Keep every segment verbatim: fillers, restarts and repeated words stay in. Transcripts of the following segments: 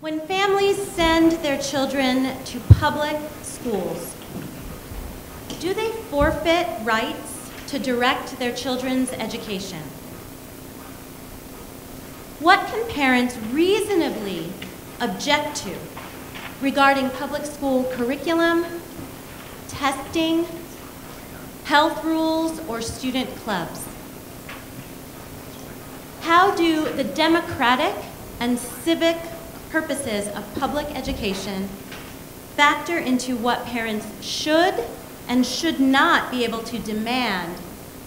When families send their children to public schools, do they forfeit rights to direct their children's education? What can parents reasonably object to regarding public school curriculum, testing, health rules, or student clubs? How do the democratic and civic purposes of public education factor into what parents should and should not be able to demand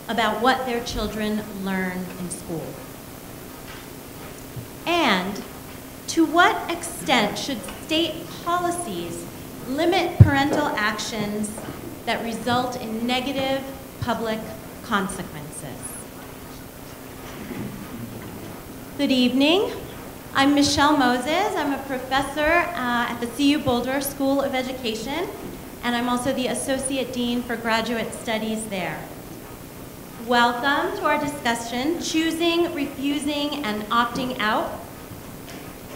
about what their children learn in school? And to what extent should state policies limit parental actions that result in negative public consequences? Good evening. I'm Michelle Moses. I'm a professor uh, at the C U Boulder School of Education, and I'm also the Associate Dean for Graduate Studies there. Welcome to our discussion, Choosing, Refusing, and Opting Out,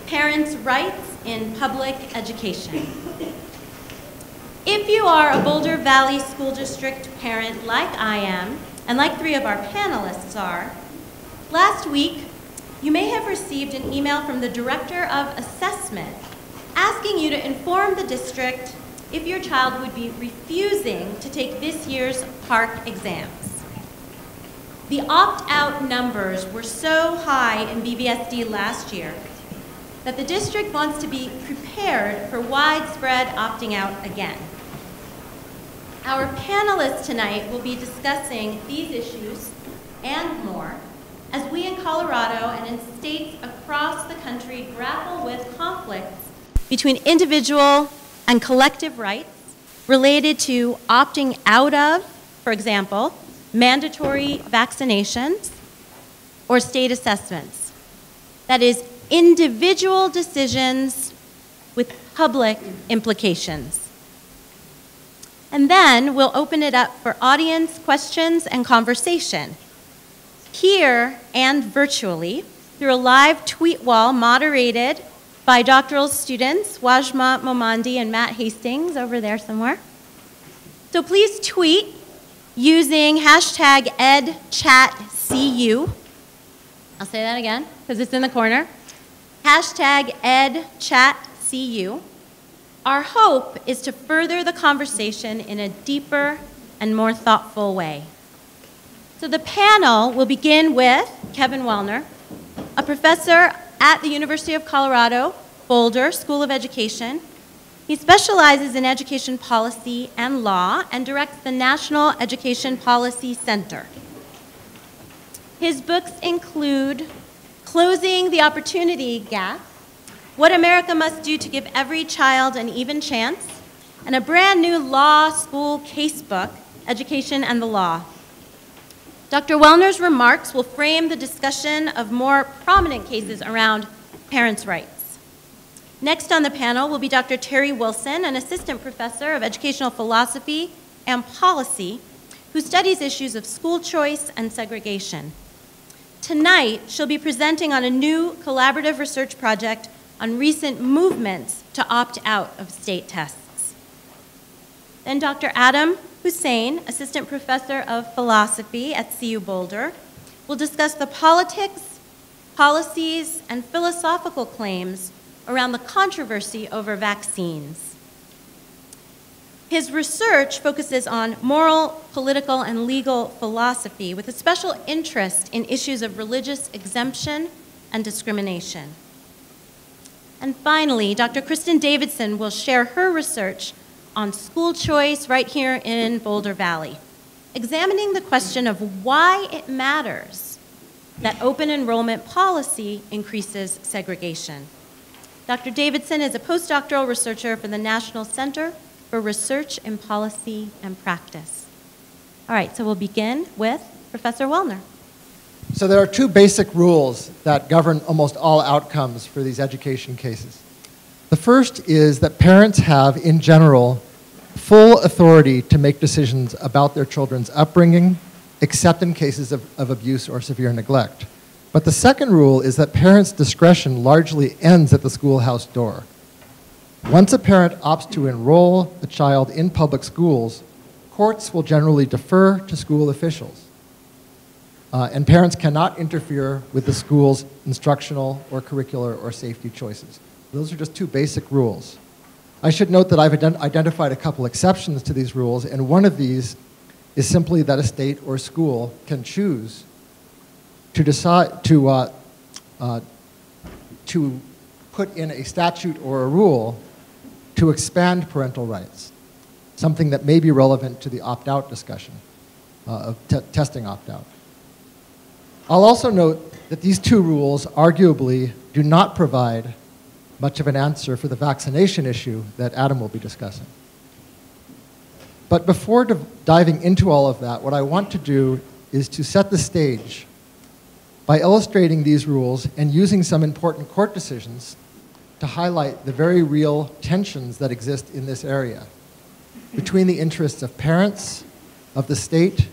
Parents' Rights in Public Education. If you are a Boulder Valley School District parent like I am, and like three of our panelists are, last week you may have received an email from the Director of Assessment asking you to inform the district if your child would be refusing to take this year's PARC exams. The opt-out numbers were so high in B V S D last year that the district wants to be prepared for widespread opting out again. Our panelists tonight will be discussing these issues and more as we in Colorado and in states across the country grapple with conflicts between individual and collective rights related to opting out of, for example, mandatory vaccinations or state assessments. That is, individual decisions with public implications. And then we'll open it up for audience questions and conversation here and virtually through a live tweet wall moderated by doctoral students Wajma Momandi and Matt Hastings over there somewhere. So please tweet using hashtag EdChatCU. I'll say that again because it's in the corner. Hashtag EdChatCU. Our hope is to further the conversation in a deeper and more thoughtful way. So the panel will begin with Kevin Welner, a professor at the University of Colorado Boulder School of Education. He specializes in education policy and law and directs the National Education Policy Center. His books include Closing the Opportunity Gap, What America Must Do to Give Every Child an Even Chance, and a brand new law school casebook, Education and the Law. Doctor Welner's remarks will frame the discussion of more prominent cases around parents' rights. Next on the panel will be Doctor Terry Wilson, an assistant professor of educational philosophy and policy, who studies issues of school choice and segregation. Tonight, she'll be presenting on a new collaborative research project on recent movements to opt out of state tests. Then Doctor Adam Hussein, assistant professor of philosophy at C U Boulder, will discuss the politics, policies, and philosophical claims around the controversy over vaccines. His research focuses on moral, political, and legal philosophy with a special interest in issues of religious exemption and discrimination. And finally, Doctor Kristen Davidson will share her research on school choice right here in Boulder Valley, examining the question of why it matters that open enrollment policy increases segregation. Doctor Davidson is a postdoctoral researcher for the National Center for Research in Policy and Practice. All right, so we'll begin with Professor Welner. So there are two basic rules that govern almost all outcomes for these education cases. The first is that parents have, in general, full authority to make decisions about their children's upbringing, except in cases of, of abuse or severe neglect. But the second rule is that parents' discretion largely ends at the schoolhouse door. Once a parent opts to enroll the child in public schools, courts will generally defer to school officials. Uh, and parents cannot interfere with the school's instructional or curricular or safety choices. Those are just two basic rules. I should note that I've ident- identified a couple exceptions to these rules, and one of these is simply that a state or school can choose to decide to uh, uh, to put in a statute or a rule to expand parental rights, something that may be relevant to the opt-out discussion uh, of te testing opt-out. I'll also note that these two rules arguably do not provide much of an answer for the vaccination issue that Adam will be discussing. But before diving into all of that, what I want to do is to set the stage by illustrating these rules and using some important court decisions to highlight the very real tensions that exist in this area between the interests of parents, of the state,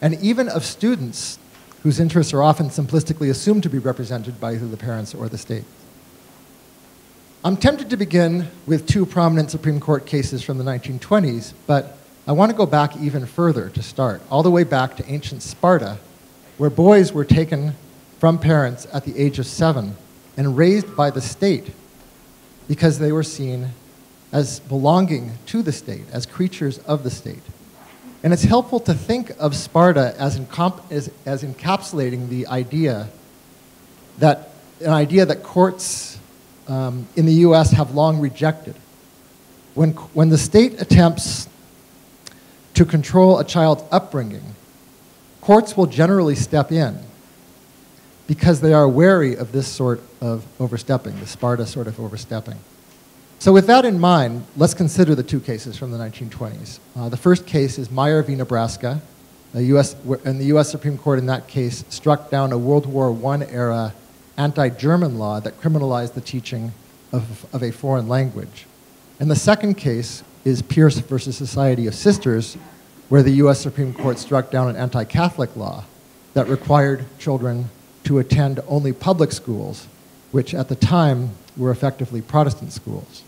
and even of students whose interests are often simplistically assumed to be represented by either the parents or the state. I'm tempted to begin with two prominent Supreme Court cases from the nineteen twenties, but I want to go back even further to start, all the way back to ancient Sparta, where boys were taken from parents at the age of seven and raised by the state because they were seen as belonging to the state, as creatures of the state. And it's helpful to think of Sparta as, as, as encapsulating the idea that, an idea that courts um, in the U S have long rejected. When, when the state attempts to control a child's upbringing, courts will generally step in because they are wary of this sort of overstepping, the Sparta sort of overstepping. So with that in mind, let's consider the two cases from the nineteen twenties. Uh, the first case is Meyer v. Nebraska. The U S, and the U S Supreme Court in that case struck down a World War One era anti-German law that criminalized the teaching of, of a foreign language. And the second case is Pierce versus Society of Sisters, where the U S Supreme Court struck down an anti-Catholic law that required children to attend only public schools, which at the time were effectively Protestant schools.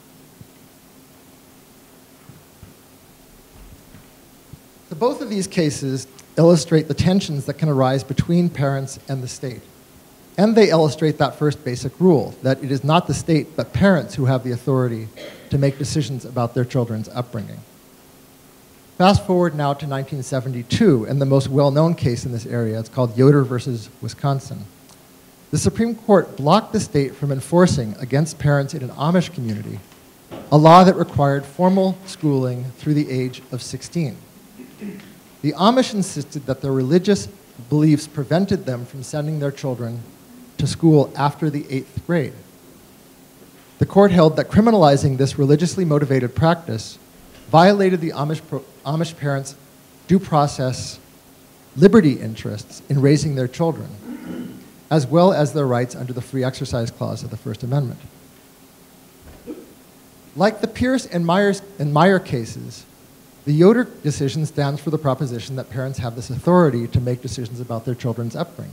So both of these cases illustrate the tensions that can arise between parents and the state. And they illustrate that first basic rule, that it is not the state but parents who have the authority to make decisions about their children's upbringing. Fast forward now to nineteen seventy-two, and the most well-known case in this area, it's called Yoder versus Wisconsin. The Supreme Court blocked the state from enforcing against parents in an Amish community a law that required formal schooling through the age of sixteen. The Amish insisted that their religious beliefs prevented them from sending their children to school after the eighth grade. The court held that criminalizing this religiously motivated practice violated the Amish, pro Amish parents' due process liberty interests in raising their children, as well as their rights under the Free Exercise Clause of the First Amendment. Like the Pierce and, Myers, and Meyer cases, the Yoder decision stands for the proposition that parents have this authority to make decisions about their children's upbringing.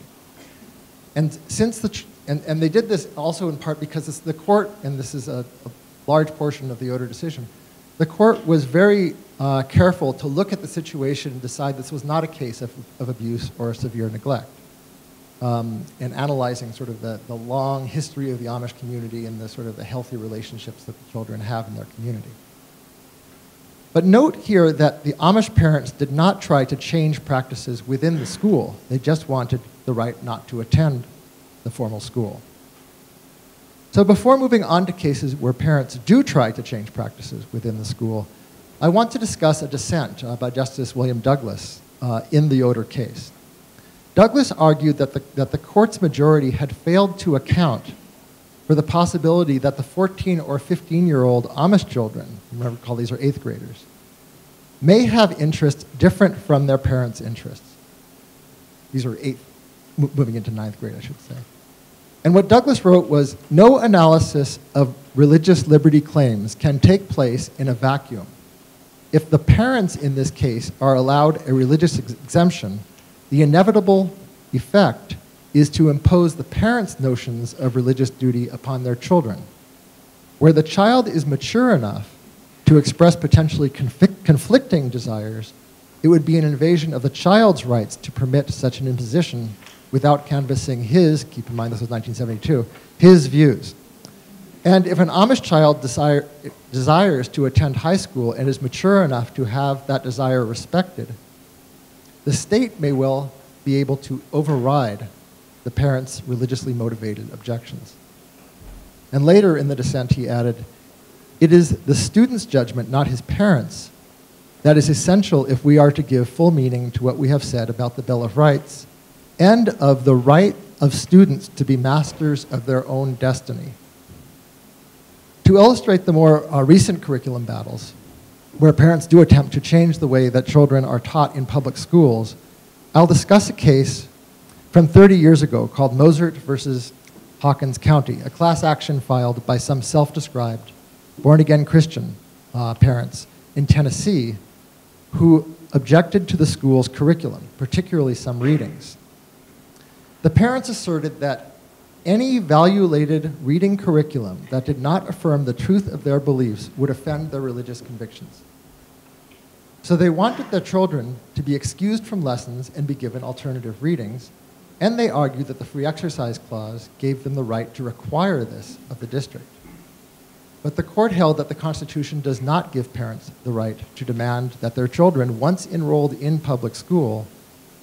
And, since the ch and, and they did this also in part because it's the court, and this is a, a large portion of the Yoder decision, the court was very uh, careful to look at the situation and decide this was not a case of, of abuse or severe neglect, um, and analyzing sort of the, the long history of the Amish community and the sort of the healthy relationships that the children have in their community. But note here that the Amish parents did not try to change practices within the school. They just wanted the right not to attend the formal school. So before moving on to cases where parents do try to change practices within the school, I want to discuss a dissent uh, by Justice William Douglas uh, in the Yoder case. Douglas argued that the, that the court's majority had failed to account for the possibility that the fourteen or fifteen-year-old Amish children, remember, call these are eighth graders, may have interests different from their parents' interests. These are eighth, moving into ninth grade, I should say. And what Douglas wrote was, no analysis of religious liberty claims can take place in a vacuum. If the parents in this case are allowed a religious ex exemption, the inevitable effect is to impose the parents' notions of religious duty upon their children. Where the child is mature enough to express potentially conf- conflicting desires, it would be an invasion of the child's rights to permit such an imposition without canvassing his, keep in mind this was nineteen seventy-two, his views. And if an Amish child desire, desires to attend high school and is mature enough to have that desire respected, the state may well be able to override the parents' religiously motivated objections. And later in the dissent he added, "It is the student's judgment, not his parents', that is essential if we are to give full meaning to what we have said about the Bill of Rights and of the right of students to be masters of their own destiny." To illustrate the more uh, recent curriculum battles, where parents do attempt to change the way that children are taught in public schools, I'll discuss a case from thirty years ago called Mozert versus Hawkins County, a class action filed by some self-described born-again Christian uh, parents in Tennessee who objected to the school's curriculum, particularly some readings. The parents asserted that any value-laden reading curriculum that did not affirm the truth of their beliefs would offend their religious convictions. So they wanted their children to be excused from lessons and be given alternative readings, and they argued that the Free Exercise Clause gave them the right to require this of the district. But the court held that the Constitution does not give parents the right to demand that their children, once enrolled in public school,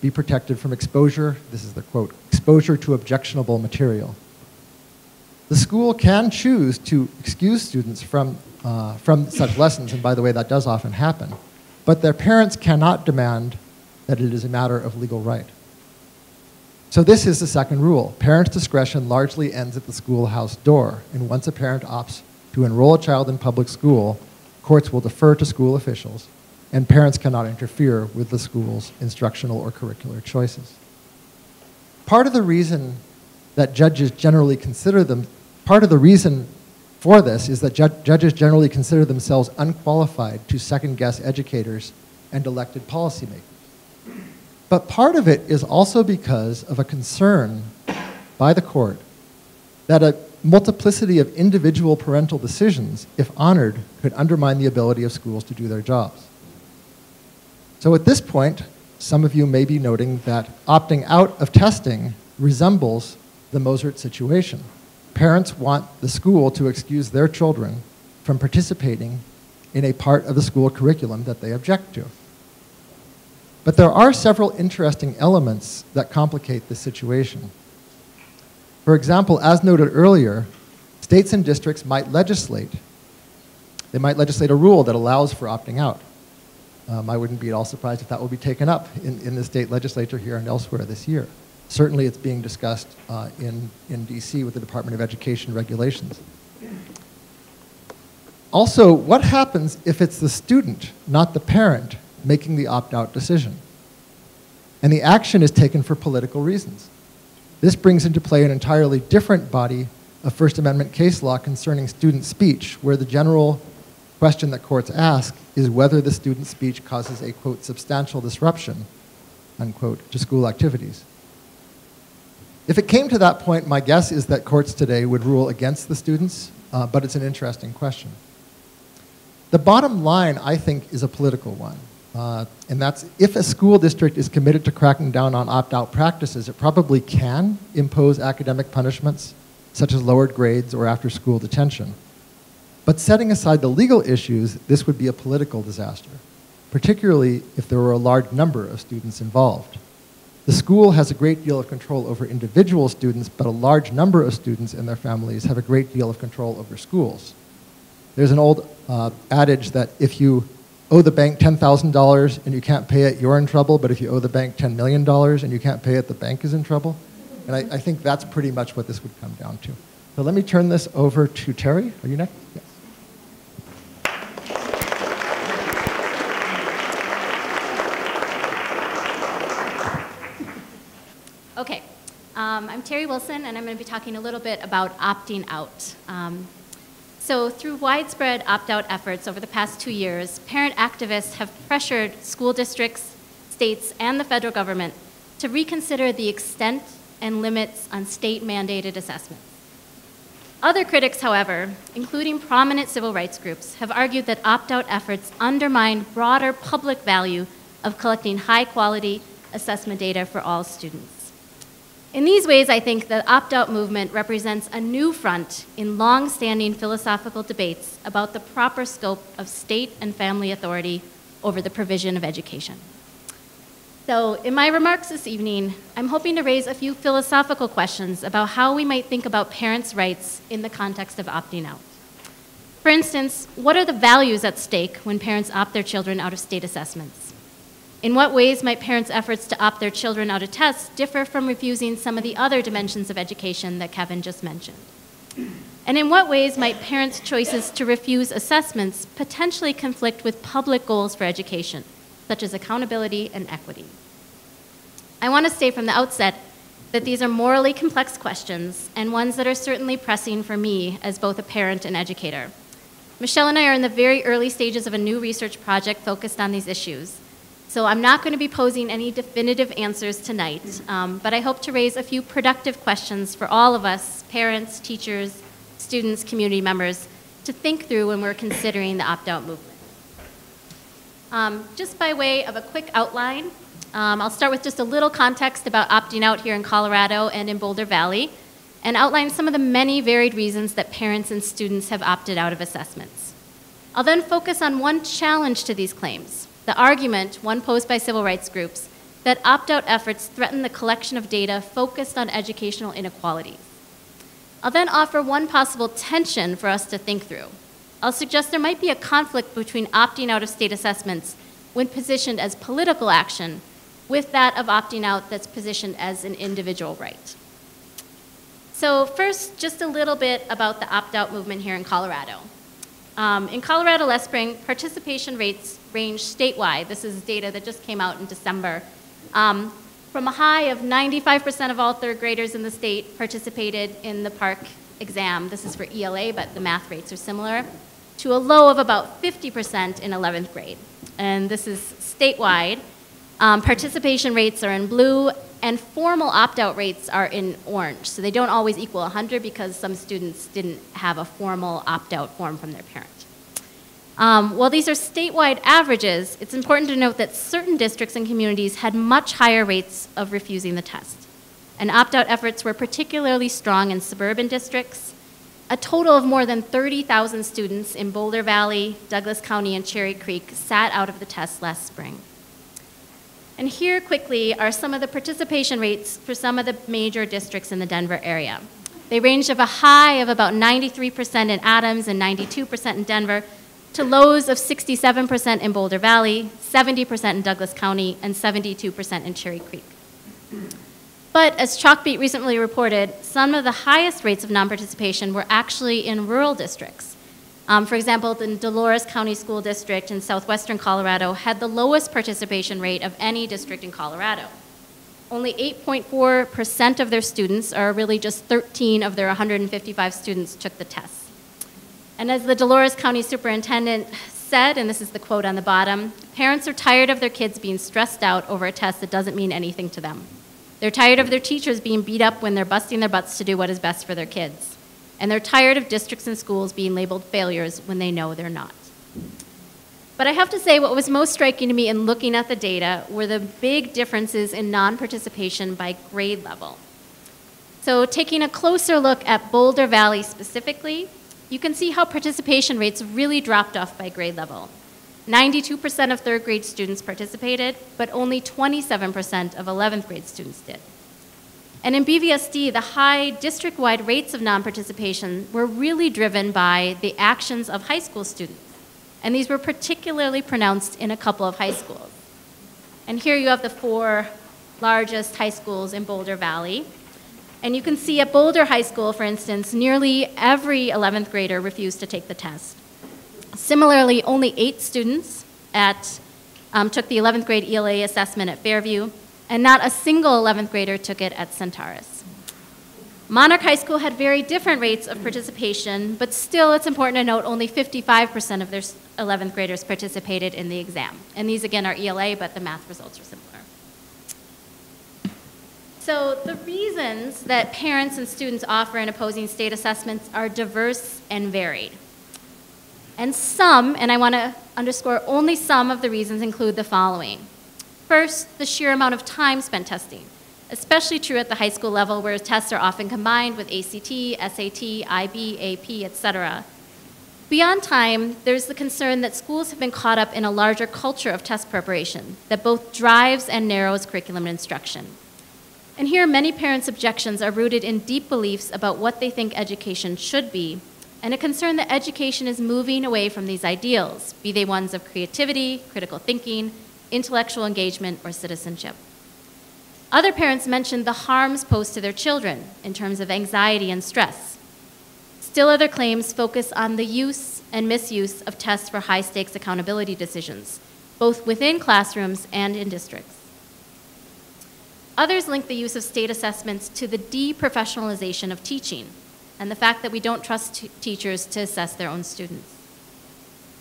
be protected from exposure, this is the quote, exposure to objectionable material. The school can choose to excuse students from, uh, from such lessons, and by the way, that does often happen, but their parents cannot demand that it is a matter of legal right. So this is the second rule. Parents' discretion largely ends at the schoolhouse door, and once a parent opts to enroll a child in public school, courts will defer to school officials, and parents cannot interfere with the school's instructional or curricular choices. Part of the reason that judges generally consider them, part of the reason for this is that ju judges generally consider themselves unqualified to second-guess educators and elected policymakers. But part of it is also because of a concern by the court that a multiplicity of individual parental decisions, if honored, could undermine the ability of schools to do their jobs. So at this point, some of you may be noting that opting out of testing resembles the Mozert situation. Parents want the school to excuse their children from participating in a part of the school curriculum that they object to. But there are several interesting elements that complicate this situation. For example, as noted earlier, states and districts might legislate. They might legislate a rule that allows for opting out. Um, I wouldn't be at all surprised if that will be taken up in, in the state legislature here and elsewhere this year. Certainly it's being discussed uh, in, in D C with the Department of Education regulations. Also, what happens if it's the student, not the parent, making the opt-out decision? And the action is taken for political reasons. This brings into play an entirely different body of First Amendment case law concerning student speech, where the general question that courts ask is whether the student's speech causes a, quote, substantial disruption, unquote, to school activities. If it came to that point, my guess is that courts today would rule against the students, uh, but it's an interesting question. The bottom line, I think, is a political one, uh, and that's if a school district is committed to cracking down on opt-out practices, it probably can impose academic punishments, such as lowered grades or after-school detention. But setting aside the legal issues, this would be a political disaster, particularly if there were a large number of students involved. The school has a great deal of control over individual students, but a large number of students and their families have a great deal of control over schools. There's an old uh, adage that if you owe the bank ten thousand dollars and you can't pay it, you're in trouble, but if you owe the bank ten million dollars and you can't pay it, the bank is in trouble. And I, I think that's pretty much what this would come down to. So let me turn this over to Terry. Are you next? Yes. Okay, um, I'm Terry Wilson, and I'm going to be talking a little bit about opting out. Um, so through widespread opt-out efforts over the past two years, parent activists have pressured school districts, states, and the federal government to reconsider the extent and limits on state-mandated assessments. Other critics, however, including prominent civil rights groups, have argued that opt-out efforts undermine broader public value of collecting high-quality assessment data for all students. In these ways, I think the opt-out movement represents a new front in long-standing philosophical debates about the proper scope of state and family authority over the provision of education. So in my remarks this evening, I'm hoping to raise a few philosophical questions about how we might think about parents' rights in the context of opting out. For instance, what are the values at stake when parents opt their children out of state assessments? In what ways might parents' efforts to opt their children out of tests differ from refusing some of the other dimensions of education that Kevin just mentioned? And in what ways might parents' choices to refuse assessments potentially conflict with public goals for education, such as accountability and equity? I want to say from the outset that these are morally complex questions and ones that are certainly pressing for me as both a parent and educator. Michelle and I are in the very early stages of a new research project focused on these issues, so I'm not going to be posing any definitive answers tonight, um, but I hope to raise a few productive questions for all of us, parents, teachers, students, community members, to think through when we're considering the opt-out movement. Um, just by way of a quick outline, Um, I'll start with just a little context about opting out here in Colorado and in Boulder Valley, and outline some of the many varied reasons that parents and students have opted out of assessments. I'll then focus on one challenge to these claims, the argument, one posed by civil rights groups, that opt-out efforts threaten the collection of data focused on educational inequalities. I'll then offer one possible tension for us to think through. I'll suggest there might be a conflict between opting out of state assessments when positioned as political action with that of opting out that's positioned as an individual right. So first, just a little bit about the opt-out movement here in Colorado. Um, in Colorado last spring, participation rates range statewide, this is data that just came out in December, um, from a high of ninety-five percent of all third graders in the state participated in the PARC exam, this is for E L A, but the math rates are similar, to a low of about fifty percent in eleventh grade. And this is statewide. Um, participation rates are in blue, and formal opt-out rates are in orange. So they don't always equal one hundred because some students didn't have a formal opt-out form from their parent. Um, while these are statewide averages, it's important to note that certain districts and communities had much higher rates of refusing the test. And opt-out efforts were particularly strong in suburban districts. A total of more than thirty thousand students in Boulder Valley, Douglas County, and Cherry Creek sat out of the test last spring. And here quickly are some of the participation rates for some of the major districts in the Denver area. They ranged from a high of about ninety-three percent in Adams and ninety-two percent in Denver to lows of sixty-seven percent in Boulder Valley, seventy percent in Douglas County, and seventy-two percent in Cherry Creek. But as Chalkbeat recently reported, some of the highest rates of non-participation were actually in rural districts. Um, for example, the Dolores County School District in southwestern Colorado had the lowest participation rate of any district in Colorado. Only eight point four percent of their students, or really just thirteen of their one hundred fifty-five students, took the test. And as the Dolores County Superintendent said, and this is the quote on the bottom, "Parents are tired of their kids being stressed out over a test that doesn't mean anything to them. They're tired of their teachers being beat up when they're busting their butts to do what is best for their kids. And they're tired of districts and schools being labeled failures when they know they're not." But I have to say what was most striking to me in looking at the data were the big differences in non-participation by grade level. So taking a closer look at Boulder Valley specifically, you can see how participation rates really dropped off by grade level. ninety-two percent of third grade students participated, but only twenty-seven percent of eleventh grade students did. And in B V S D, the high district-wide rates of non-participation were really driven by the actions of high school students. And these were particularly pronounced in a couple of high schools. And here you have the four largest high schools in Boulder Valley. And you can see at Boulder High School, for instance, nearly every eleventh grader refused to take the test. Similarly, only eight students at, um, took the eleventh grade E L A assessment at Fairview, and not a single eleventh grader took it at Centaurus. Monarch High School had very different rates of participation, but still it's important to note only fifty-five percent of their eleventh graders participated in the exam. And these again are E L A, but the math results are similar. So the reasons that parents and students offer in opposing state assessments are diverse and varied. And some, and I want to underscore only some of the reasons, include the following. First, the sheer amount of time spent testing, especially true at the high school level where tests are often combined with A C T, S A T, I B, A P, et cetera. Beyond time, there's the concern that schools have been caught up in a larger culture of test preparation that both drives and narrows curriculum and instruction. And here, many parents' objections are rooted in deep beliefs about what they think education should be, and a concern that education is moving away from these ideals, be they ones of creativity, critical thinking, intellectual engagement, or citizenship. Other parents mentioned the harms posed to their children in terms of anxiety and stress. Still other claims focus on the use and misuse of tests for high-stakes accountability decisions, both within classrooms and in districts. Others link the use of state assessments to the deprofessionalization of teaching and the fact that we don't trust teachers to assess their own students.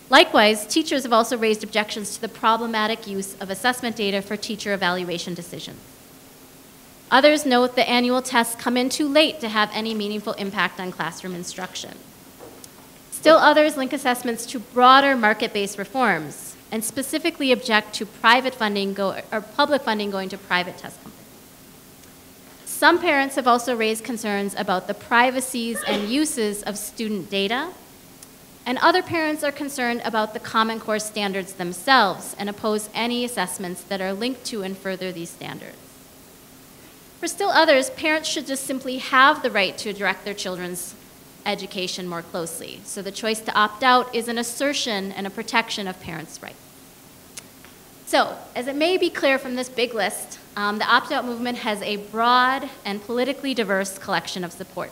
Likewise, teachers have also raised objections to the problematic use of assessment data for teacher evaluation decisions. Others note that annual tests come in too late to have any meaningful impact on classroom instruction. Still others link assessments to broader market-based reforms and specifically object to private funding go, or public funding going to private test companies. Some parents have also raised concerns about the privacies and uses of student data, and other parents are concerned about the Common Core standards themselves and oppose any assessments that are linked to and further these standards. For still others, parents should just simply have the right to direct their children's education more closely. So the choice to opt out is an assertion and a protection of parents' rights. So, as it may be clear from this big list, um, the opt-out movement has a broad and politically diverse collection of support.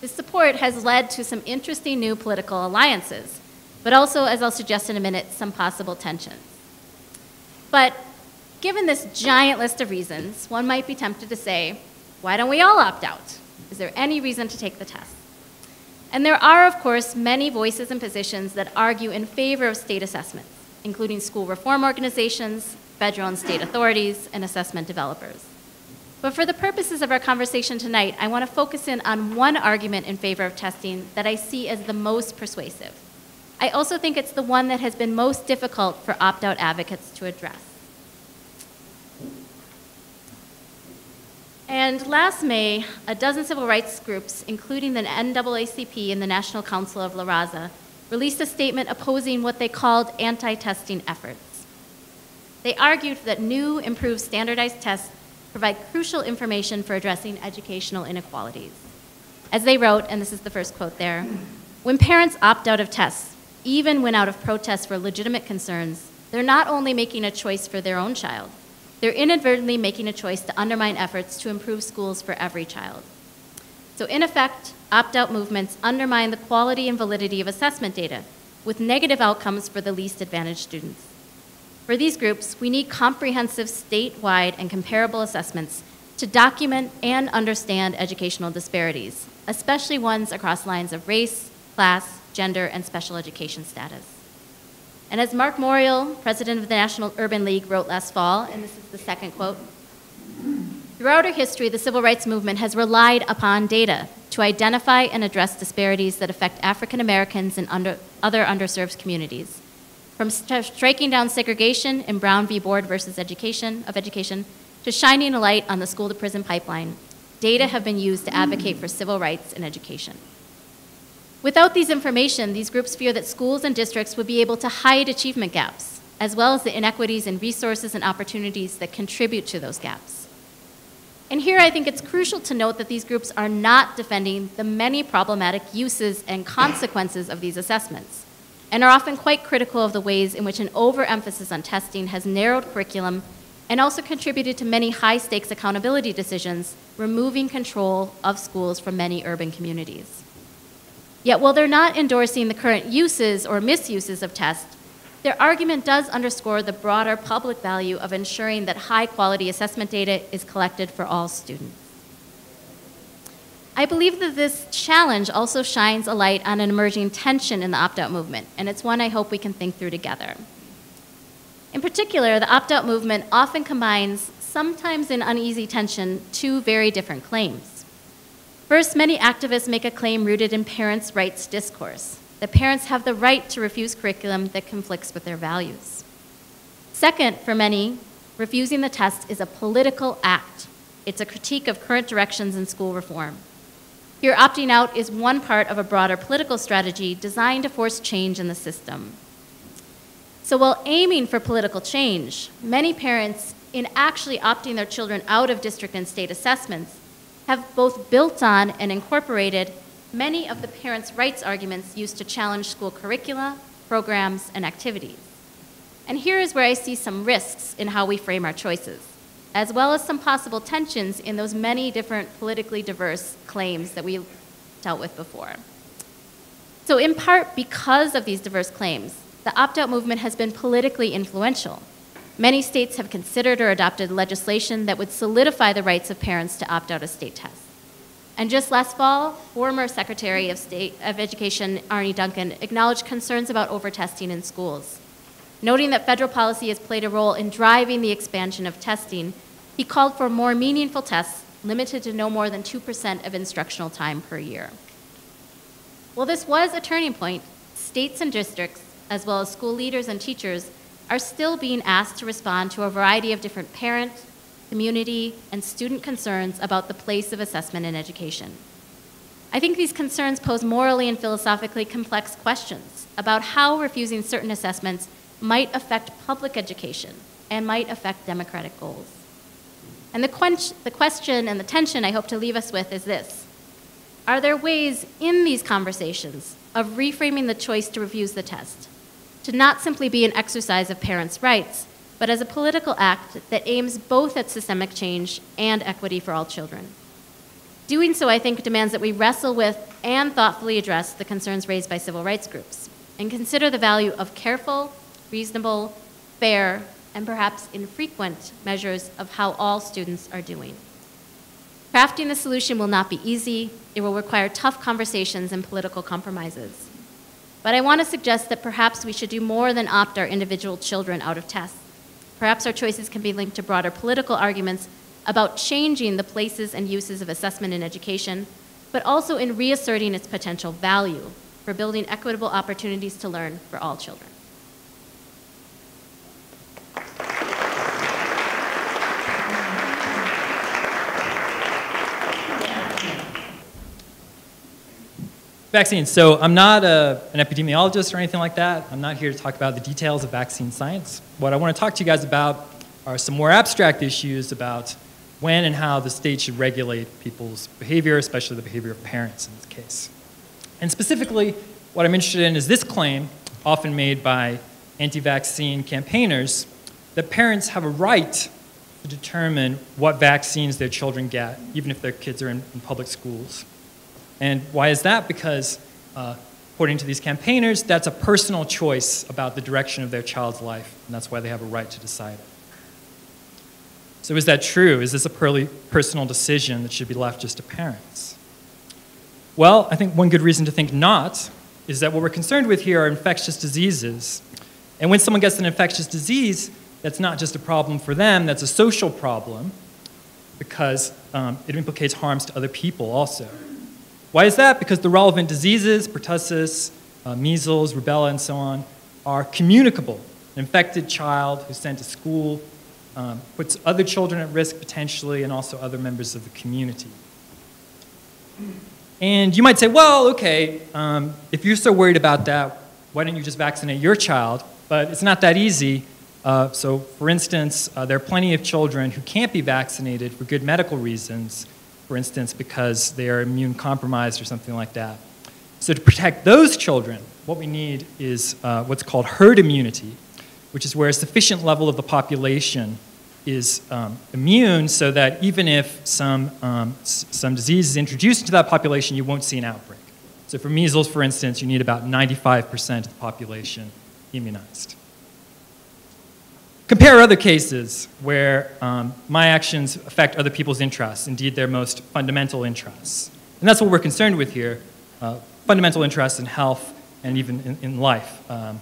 This support has led to some interesting new political alliances, but also, as I'll suggest in a minute, some possible tensions. But given this giant list of reasons, one might be tempted to say, why don't we all opt out? Is there any reason to take the test? And there are, of course, many voices and positions that argue in favor of state assessments, including school reform organizations, federal and state authorities, and assessment developers. But for the purposes of our conversation tonight, I want to focus in on one argument in favor of testing that I see as the most persuasive. I also think it's the one that has been most difficult for opt-out advocates to address. And last May, a dozen civil rights groups, including the N double A C P and the National Council of La Raza, released a statement opposing what they called anti-testing efforts. They argued that new, improved standardized tests provide crucial information for addressing educational inequalities. As they wrote, and this is the first quote there, "When parents opt out of tests, even when out of protest for legitimate concerns, they're not only making a choice for their own child, they're inadvertently making a choice to undermine efforts to improve schools for every child." So in effect, opt-out movements undermine the quality and validity of assessment data, with negative outcomes for the least advantaged students. For these groups, we need comprehensive statewide and comparable assessments to document and understand educational disparities, especially ones across lines of race, class, gender, and special education status. And as Mark Morial, president of the National Urban League, wrote last fall, and this is the second quote, "Throughout our history, the civil rights movement has relied upon data to identify and address disparities that affect African Americans and under, other underserved communities. From striking down segregation in Brown v. Board versus Education, of Education, to shining a light on the school-to-prison pipeline, data have been used to advocate for civil rights in education. Without these information, these groups fear that schools and districts would be able to hide achievement gaps, as well as the inequities in resources and opportunities that contribute to those gaps." And here I think it's crucial to note that these groups are not defending the many problematic uses and consequences of these assessments, and are often quite critical of the ways in which an overemphasis on testing has narrowed curriculum and also contributed to many high-stakes accountability decisions, removing control of schools from many urban communities. Yet while they're not endorsing the current uses or misuses of tests, their argument does underscore the broader public value of ensuring that high-quality assessment data is collected for all students. I believe that this challenge also shines a light on an emerging tension in the opt-out movement, and it's one I hope we can think through together. In particular, the opt-out movement often combines sometimes in uneasy tension, two very different claims. First, many activists make a claim rooted in parents' rights discourse, that parents have the right to refuse curriculum that conflicts with their values. Second, for many, refusing the test is a political act. It's a critique of current directions in school reform. Here, opting out is one part of a broader political strategy designed to force change in the system. So while aiming for political change, many parents, in actually opting their children out of district and state assessments, have both built on and incorporated many of the parents' rights arguments used to challenge school curricula, programs, and activities. And here is where I see some risks in how we frame our choices, as well as some possible tensions in those many different politically diverse claims that we dealt with before. So in part because of these diverse claims, the opt-out movement has been politically influential. Many states have considered or adopted legislation that would solidify the rights of parents to opt out of state tests. And just last fall, former Secretary of State of Education Arne Duncan acknowledged concerns about over-testing in schools. Noting that federal policy has played a role in driving the expansion of testing, he called for more meaningful tests limited to no more than two percent of instructional time per year. While this was a turning point, states and districts, as well as school leaders and teachers, are still being asked to respond to a variety of different parent, community, and student concerns about the place of assessment in education. I think these concerns pose morally and philosophically complex questions about how refusing certain assessments might affect public education and might affect democratic goals. And the, quench, the question and the tension I hope to leave us with is this. Are there ways in these conversations of reframing the choice to refuse the test to not simply be an exercise of parents' rights, but as a political act that aims both at systemic change and equity for all children? Doing so, I think, demands that we wrestle with and thoughtfully address the concerns raised by civil rights groups and consider the value of careful, reasonable, fair, and perhaps infrequent measures of how all students are doing. Crafting the solution will not be easy. It will require tough conversations and political compromises. But I want to suggest that perhaps we should do more than opt our individual children out of tests. Perhaps our choices can be linked to broader political arguments about changing the places and uses of assessment in education, but also in reasserting its potential value for building equitable opportunities to learn for all children. Vaccines. So I'm not a, an epidemiologist or anything like that. I'm not here to talk about the details of vaccine science. What I want to talk to you guys about are some more abstract issues about when and how the state should regulate people's behavior, especially the behavior of parents in this case. And specifically, what I'm interested in is this claim, often made by anti-vaccine campaigners, that parents have a right to determine what vaccines their children get, even if their kids are in, in public schools. And why is that? Because, uh, according to these campaigners, that's a personal choice about the direction of their child's life, and that's why they have a right to decide it. So is that true? Is this a purely personal decision that should be left just to parents? Well, I think one good reason to think not is that what we're concerned with here are infectious diseases. And when someone gets an infectious disease, that's not just a problem for them, that's a social problem, because um, it implicates harms to other people also. Why is that? Because the relevant diseases, pertussis, uh, measles, rubella, and so on, are communicable. An infected child who's sent to school um, puts other children at risk potentially and also other members of the community. And you might say, well, okay, um, if you're so worried about that, why don't you just vaccinate your child? But it's not that easy. Uh, so for instance, uh, there are plenty of children who can't be vaccinated for good medical reasons, for instance, because they are immune compromised or something like that. So to protect those children, what we need is uh, what's called herd immunity, which is where a sufficient level of the population is um, immune so that even if some, um, s some disease is introduced into that population, you won't see an outbreak. So for measles, for instance, you need about ninety-five percent of the population immunized. Compare other cases where um, my actions affect other people's interests, indeed their most fundamental interests. And that's what we're concerned with here, uh, fundamental interests in health and even in, in life. Um,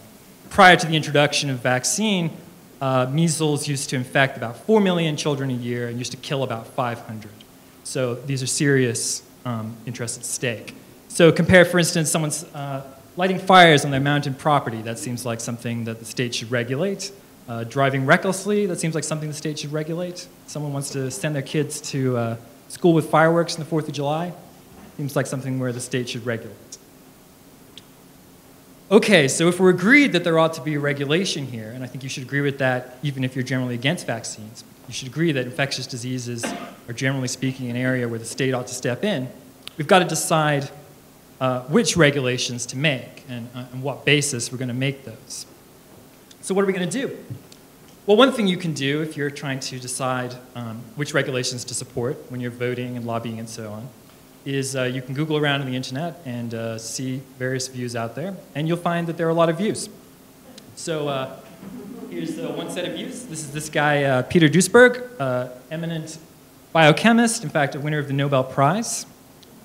prior to the introduction of vaccine, uh, measles used to infect about four million children a year and used to kill about five hundred. So these are serious um, interests at stake. So compare, for instance, someone's uh, lighting fires on their mountain property. That seems like something that the state should regulate. Uh, driving recklessly, that seems like something the state should regulate. Someone wants to send their kids to uh, school with fireworks on the fourth of July. Seems like something where the state should regulate. Okay, so if we're agreed that there ought to be a regulation here, and I think you should agree with that even if you're generally against vaccines, you should agree that infectious diseases are generally speaking an area where the state ought to step in, we've got to decide uh, which regulations to make and uh, on what basis we're going to make those. So what are we going to do? Well, one thing you can do if you're trying to decide um, which regulations to support when you're voting and lobbying and so on, is uh, you can Google around on the internet and uh, see various views out there, and you'll find that there are a lot of views. So uh, here's uh, one set of views. This is this guy, uh, Peter Duisberg, uh, eminent biochemist, in fact, a winner of the Nobel Prize.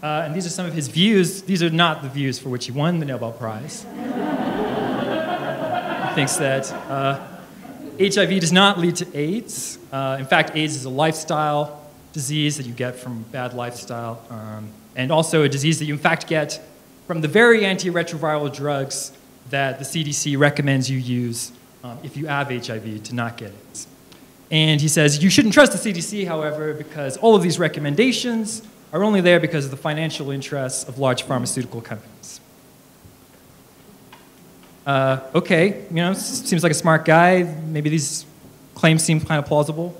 Uh, and these are some of his views. These are not the views for which he won the Nobel Prize. He thinks that uh, H I V does not lead to AIDS. Uh, in fact, AIDS is a lifestyle disease that you get from bad lifestyle, um, and also a disease that you in fact get from the very antiretroviral drugs that the C D C recommends you use um, if you have H I V to not get AIDS. And he says, you shouldn't trust the C D C, however, because all of these recommendations are only there because of the financial interests of large pharmaceutical companies. Uh, okay, you know, seems like a smart guy. Maybe these claims seem kind of plausible.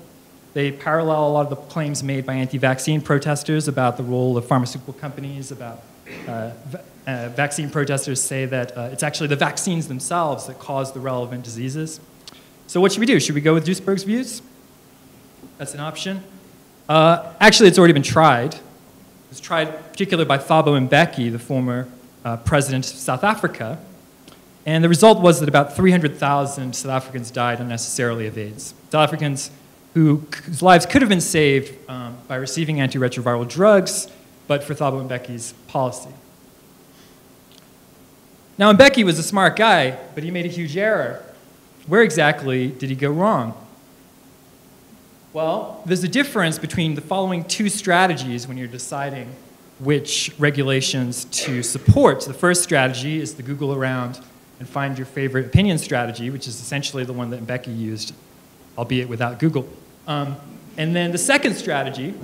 They parallel a lot of the claims made by anti-vaccine protesters about the role of pharmaceutical companies, about uh, va uh, vaccine protesters say that uh, it's actually the vaccines themselves that cause the relevant diseases. So what should we do? Should we go with Duisberg's views? That's an option. Uh, actually, it's already been tried. It was tried particularly by Thabo Mbeki, the former uh, president of South Africa. And the result was that about three hundred thousand South Africans died unnecessarily of AIDS. South Africans whose lives could have been saved um, by receiving antiretroviral drugs, but for Thabo Mbeki's policy. Now, Mbeki was a smart guy, but he made a huge error. Where exactly did he go wrong? Well, there's a difference between the following two strategies when you're deciding which regulations to support. So the first strategy is to Google around and find your favorite opinion strategy, which is essentially the one that Mbeki used, albeit without Google. Um, and then the second strategy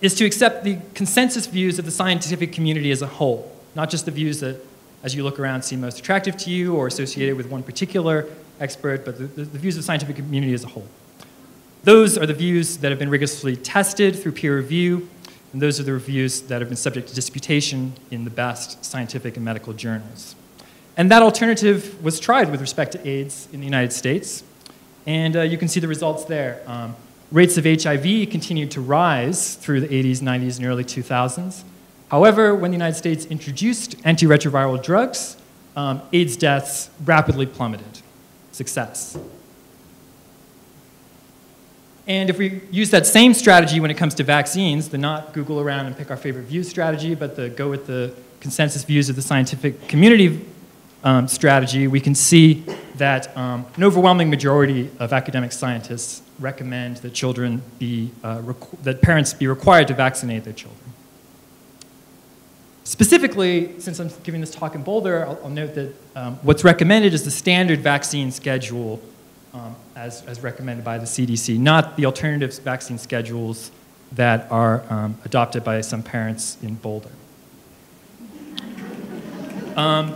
is to accept the consensus views of the scientific community as a whole, not just the views that, as you look around, seem most attractive to you or associated with one particular expert, but the, the, the views of the scientific community as a whole. Those are the views that have been rigorously tested through peer review, and those are the reviews that have been subject to disputation in the best scientific and medical journals. And that alternative was tried with respect to AIDS in the United States. And uh, you can see the results there. Um, rates of H I V continued to rise through the eighties, nineties, and early two thousands. However, when the United States introduced antiretroviral drugs, um, AIDS deaths rapidly plummeted. Success. And if we use that same strategy when it comes to vaccines, the not Google around and pick our favorite views strategy, but the go with the consensus views of the scientific community Um, strategy, we can see that um, an overwhelming majority of academic scientists recommend that children be uh, that parents be required to vaccinate their children. Specifically, since I'm giving this talk in Boulder, I'll, I'll note that um, what's recommended is the standard vaccine schedule um, as, as recommended by the C D C, not the alternative vaccine schedules that are um, adopted by some parents in Boulder. Um,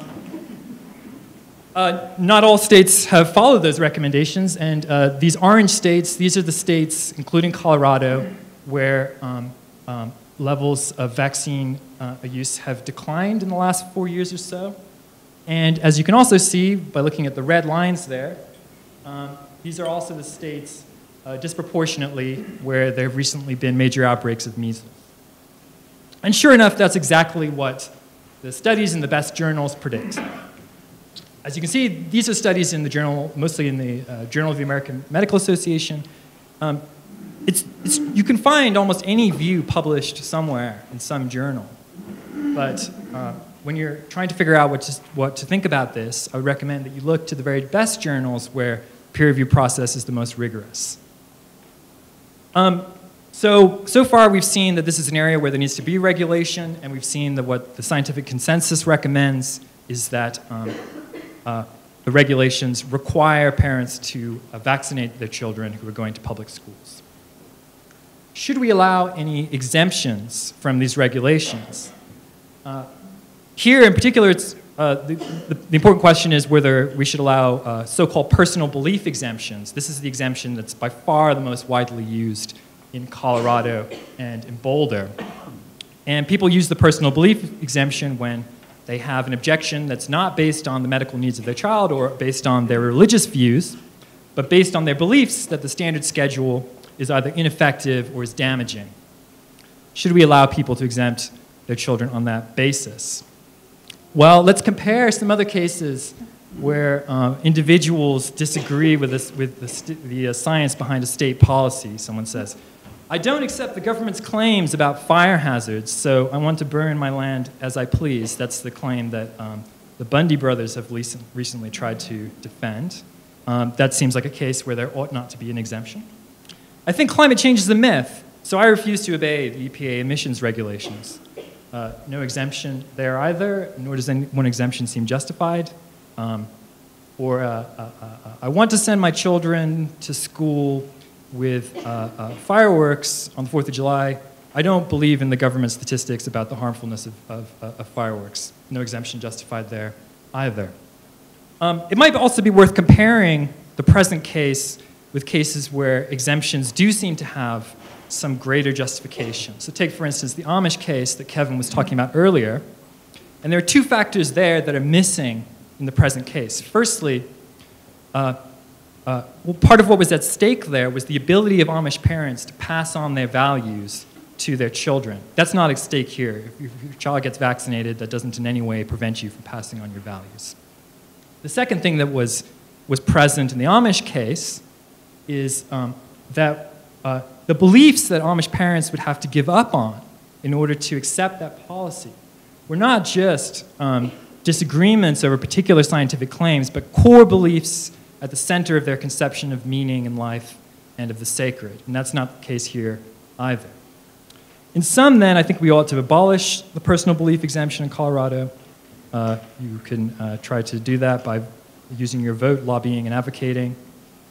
Uh, not all states have followed those recommendations, and uh, these orange states, these are the states, including Colorado, where um, um, levels of vaccine uh, use have declined in the last four years or so. And as you can also see by looking at the red lines there, um, these are also the states uh, disproportionately where there have recently been major outbreaks of measles. And sure enough, that's exactly what the studies in the best journals predict. As you can see, these are studies in the journal, mostly in the uh, Journal of the American Medical Association. Um, it's, it's, you can find almost any view published somewhere in some journal. But uh, when you're trying to figure out what to, what to think about this, I would recommend that you look to the very best journals where peer review process is the most rigorous. Um, so, so far we've seen that this is an area where there needs to be regulation, and we've seen that what the scientific consensus recommends is that um, uh, the regulations require parents to uh, vaccinate their children who are going to public schools. Should we allow any exemptions from these regulations? Uh, here in particular, it's, uh, the, the, the important question is whether we should allow uh, so-called personal belief exemptions. This is the exemption that's by far the most widely used in Colorado and in Boulder. And people use the personal belief exemption when they have an objection that's not based on the medical needs of their child or based on their religious views, but based on their beliefs that the standard schedule is either ineffective or is damaging. Should we allow people to exempt their children on that basis? Well, let's compare some other cases where um, individuals disagree with, this, with the, the uh, science behind a state policy. Someone says, I don't accept the government's claims about fire hazards, so I want to burn my land as I please. That's the claim that um, the Bundy brothers have recently tried to defend. Um, that seems like a case where there ought not to be an exemption. I think climate change is a myth, so I refuse to obey the E P A emissions regulations. Uh, no exemption there either, nor does any one exemption seem justified. Um, or uh, uh, uh, I want to send my children to school with uh, uh, fireworks on the fourth of July. I don't believe in the government statistics about the harmfulness of, of, uh, of fireworks. No exemption justified there either. Um, it might also be worth comparing the present case with cases where exemptions do seem to have some greater justification. So take, for instance, the Amish case that Kevin was talking about earlier. And there are two factors there that are missing in the present case. Firstly, uh, uh, well, part of what was at stake there was the ability of Amish parents to pass on their values to their children. That's not at stake here. If your child gets vaccinated, that doesn't in any way prevent you from passing on your values. The second thing that was, was present in the Amish case is um, that uh, the beliefs that Amish parents would have to give up on in order to accept that policy were not just um, disagreements over particular scientific claims, but core beliefs at the center of their conception of meaning in life and of the sacred. And that's not the case here either. In sum, then, I think we ought to abolish the personal belief exemption in Colorado. Uh, you can uh, try to do that by using your vote, lobbying, and advocating.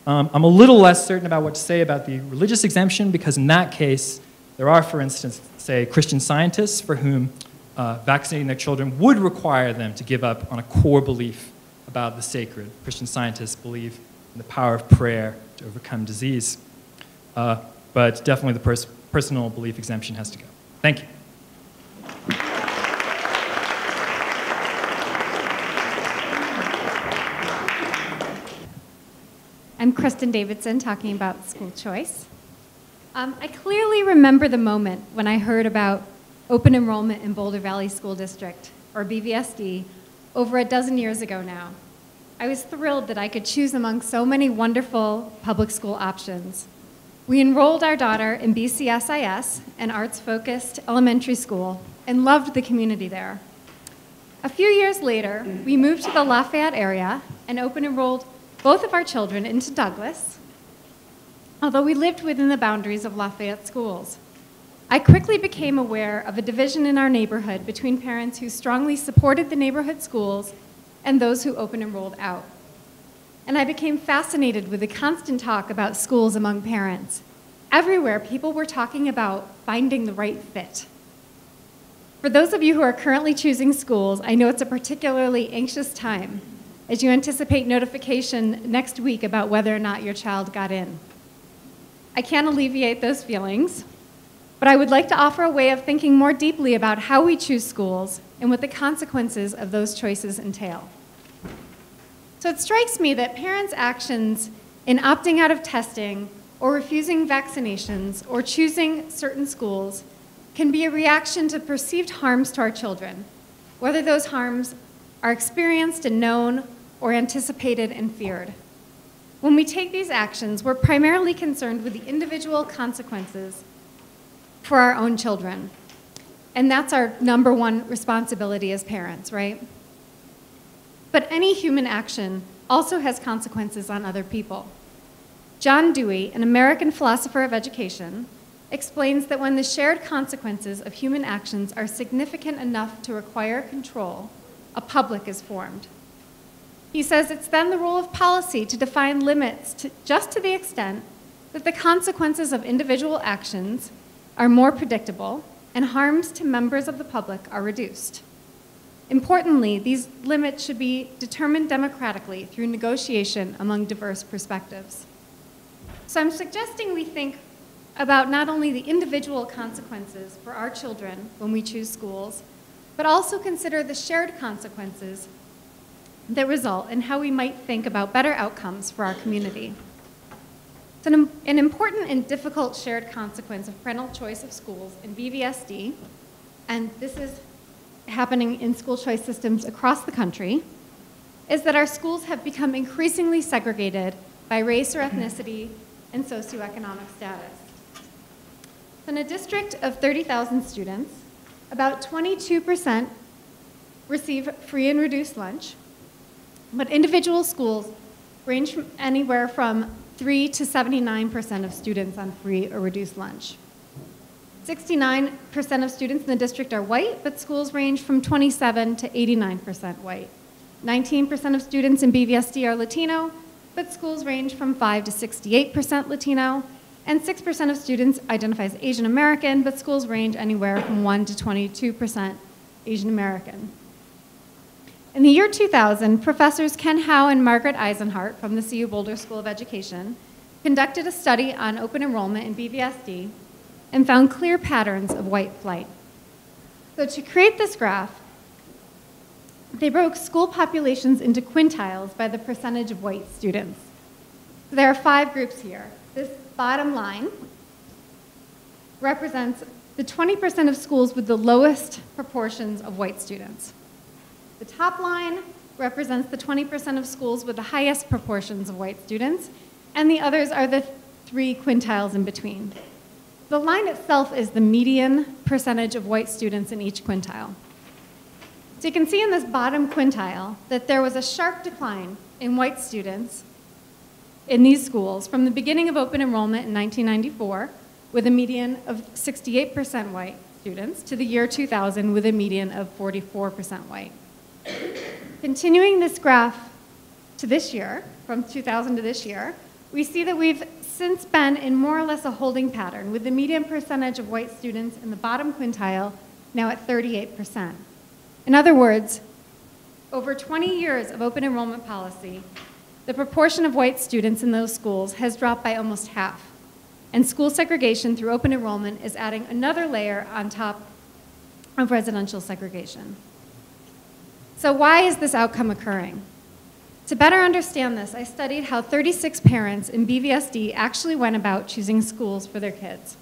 Um, I'm a little less certain about what to say about the religious exemption, because in that case, there are, for instance, say, Christian Scientists for whom uh, vaccinating their children would require them to give up on a core belief about the sacred. Christian Scientists believe in the power of prayer to overcome disease. Uh, but definitely the pers personal belief exemption has to go. Thank you. I'm Kristen Davidson, talking about school choice. Um, I clearly remember the moment when I heard about open enrollment in Boulder Valley School District, or B V S D, over a dozen years ago now. I was thrilled that I could choose among so many wonderful public school options. We enrolled our daughter in B C S I S, an arts-focused elementary school, and loved the community there. A few years later, we moved to the Lafayette area and open enrolled both of our children into Douglas, although we lived within the boundaries of Lafayette schools. I quickly became aware of a division in our neighborhood between parents who strongly supported the neighborhood schools and those who open enrolled out. And I became fascinated with the constant talk about schools among parents. Everywhere, people were talking about finding the right fit. For those of you who are currently choosing schools, I know it's a particularly anxious time, as you anticipate notification next week about whether or not your child got in. I can't alleviate those feelings, but I would like to offer a way of thinking more deeply about how we choose schools and what the consequences of those choices entail. So it strikes me that parents' actions in opting out of testing or refusing vaccinations or choosing certain schools can be a reaction to perceived harms to our children, whether those harms are experienced and known or anticipated and feared. When we take these actions, we're primarily concerned with the individual consequences for our own children. And that's our number one responsibility as parents, right? But any human action also has consequences on other people. John Dewey, an American philosopher of education, explains that when the shared consequences of human actions are significant enough to require control, a public is formed. He says it's then the role of policy to define limits to, just to the extent that the consequences of individual actions are more predictable and harms to members of the public are reduced. Importantly, these limits should be determined democratically through negotiation among diverse perspectives. So I'm suggesting we think about not only the individual consequences for our children when we choose schools, but also consider the shared consequences that result and how we might think about better outcomes for our community. So an, an important and difficult shared consequence of parental choice of schools in B V S D, and this is happening in school choice systems across the country, is that our schools have become increasingly segregated by race or ethnicity and socioeconomic status. In a district of thirty thousand students, about twenty-two percent receive free and reduced lunch, but individual schools range from anywhere from three to seventy-nine percent of students on free or reduced lunch. sixty-nine percent of students in the district are white, but schools range from twenty-seven to eighty-nine percent white. nineteen percent of students in B V S D are Latino, but schools range from five to sixty-eight percent Latino, and six percent of students identify as Asian American, but schools range anywhere from one to twenty-two percent Asian American. In the year two thousand, professors Ken Howe and Margaret Eisenhart from the C U Boulder School of Education conducted a study on open enrollment in B V S D and found clear patterns of white flight. So to create this graph, they broke school populations into quintiles by the percentage of white students. There are five groups here. This bottom line represents the twenty percent of schools with the lowest proportions of white students. The top line represents the twenty percent of schools with the highest proportions of white students, and the others are the three quintiles in between. The line itself is the median percentage of white students in each quintile. So you can see in this bottom quintile that there was a sharp decline in white students in these schools from the beginning of open enrollment in nineteen ninety-four with a median of sixty-eight percent white students to the year two thousand with a median of forty-four percent white. Continuing this graph to this year, from two thousand to this year, we see that we've since been in more or less a holding pattern with the median percentage of white students in the bottom quintile now at thirty-eight percent. In other words, over twenty years of open enrollment policy, the proportion of white students in those schools has dropped by almost half, and school segregation through open enrollment is adding another layer on top of residential segregation. So why is this outcome occurring? To better understand this, I studied how thirty-six parents in B V S D actually went about choosing schools for their kids.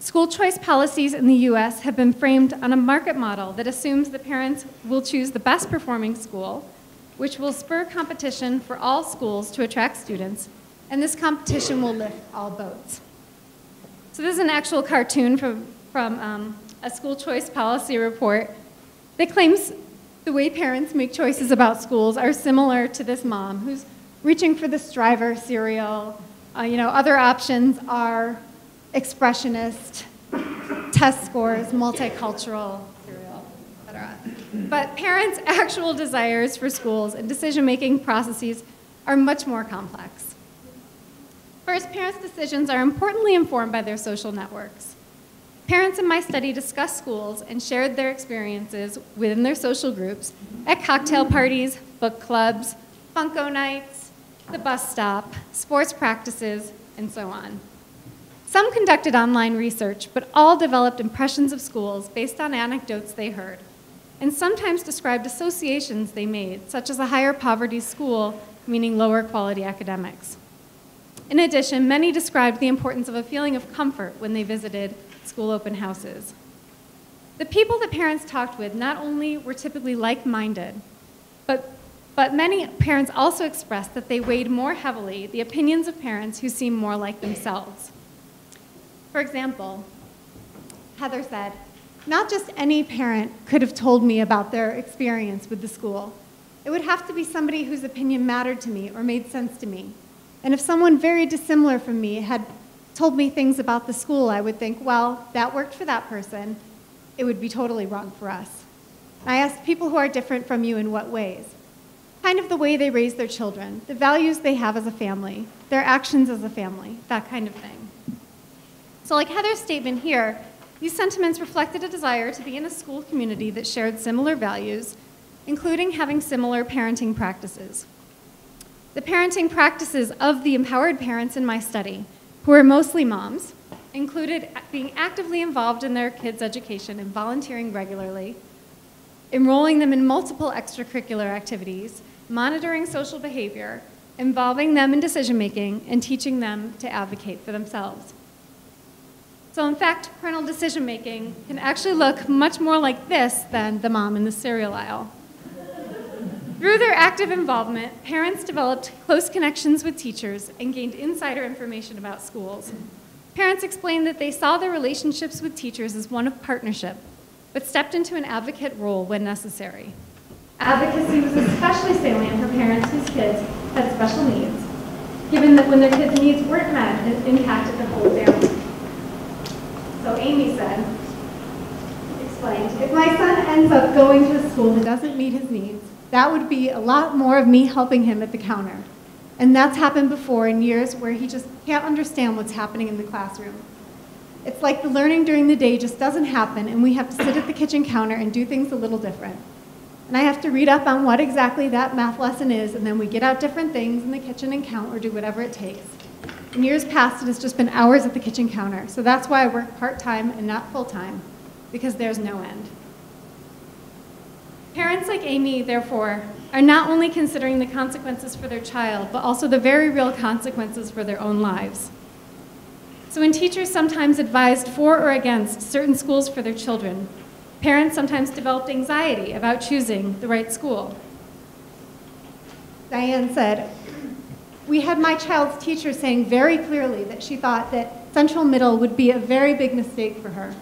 School choice policies in the U S have been framed on a market model that assumes the parents will choose the best performing school, which will spur competition for all schools to attract students, and this competition will lift all boats. So this is an actual cartoon from, from um, a school choice policy report that claims the way parents make choices about schools are similar to this mom who's reaching for the Striver cereal. Uh, you know, other options are expressionist, test scores, multicultural cereal, et cetera. But parents' actual desires for schools and decision-making processes are much more complex. First, parents' decisions are importantly informed by their social networks. Parents in my study discussed schools and shared their experiences within their social groups at cocktail parties, book clubs, Funko nights, the bus stop, sports practices, and so on. Some conducted online research, but all developed impressions of schools based on anecdotes they heard, and sometimes described associations they made, such as a higher poverty school, meaning lower quality academics. In addition, many described the importance of a feeling of comfort when they visited school open houses. The people that parents talked with not only were typically like-minded, but, but many parents also expressed that they weighed more heavily the opinions of parents who seemed more like themselves. For example, Heather said, "Not just any parent could have told me about their experience with the school. It would have to be somebody whose opinion mattered to me or made sense to me. And if someone very dissimilar from me had told me things about the school, I would think, well, that worked for that person. It would be totally wrong for us. I asked people who are different from you in what ways. Kind of the way they raise their children, the values they have as a family, their actions as a family, that kind of thing. So like Heather's statement here, these sentiments reflected a desire to be in a school community that shared similar values, including having similar parenting practices. The parenting practices of the empowered parents in my study, who were mostly moms, included being actively involved in their kids' education and volunteering regularly, enrolling them in multiple extracurricular activities, monitoring social behavior, involving them in decision-making, and teaching them to advocate for themselves. So in fact, parental decision-making can actually look much more like this than the mom in the cereal aisle. Through their active involvement, parents developed close connections with teachers and gained insider information about schools. Parents explained that they saw their relationships with teachers as one of partnership, but stepped into an advocate role when necessary. Advocacy was especially salient for parents whose kids had special needs, given that when their kids' needs weren't met, it impacted the whole family. So Amy said, explained, if my son ends up going to a school that doesn't meet his needs, that would be a lot more of me helping him at the counter. And that's happened before in years where he just can't understand what's happening in the classroom. It's like the learning during the day just doesn't happen, and we have to sit at the kitchen counter and do things a little different. And I have to read up on what exactly that math lesson is, and then we get out different things in the kitchen and count or do whatever it takes. In years past, it has just been hours at the kitchen counter. So that's why I work part-time and not full-time, because there's no end. Parents like Amy, therefore, are not only considering the consequences for their child, but also the very real consequences for their own lives. So when teachers sometimes advised for or against certain schools for their children, parents sometimes developed anxiety about choosing the right school. Diane said, we had my child's teacher saying very clearly that she thought that Central Middle would be a very big mistake for her,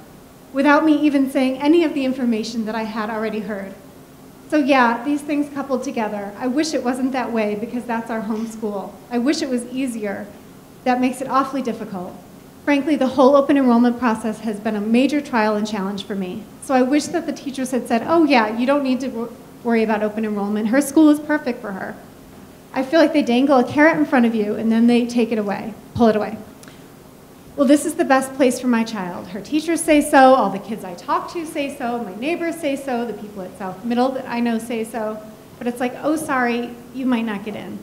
without me even saying any of the information that I had already heard. So yeah, these things coupled together. I wish it wasn't that way because that's our home school. I wish it was easier. That makes it awfully difficult. Frankly, the whole open enrollment process has been a major trial and challenge for me. So I wish that the teachers had said, oh yeah, you don't need to worry about open enrollment. Her school is perfect for her. I feel like they dangle a carrot in front of you and then they take it away, pull it away. Well, this is the best place for my child. Her teachers say so, all the kids I talk to say so, my neighbors say so, the people at South Middle that I know say so. But it's like, oh, sorry, you might not get in.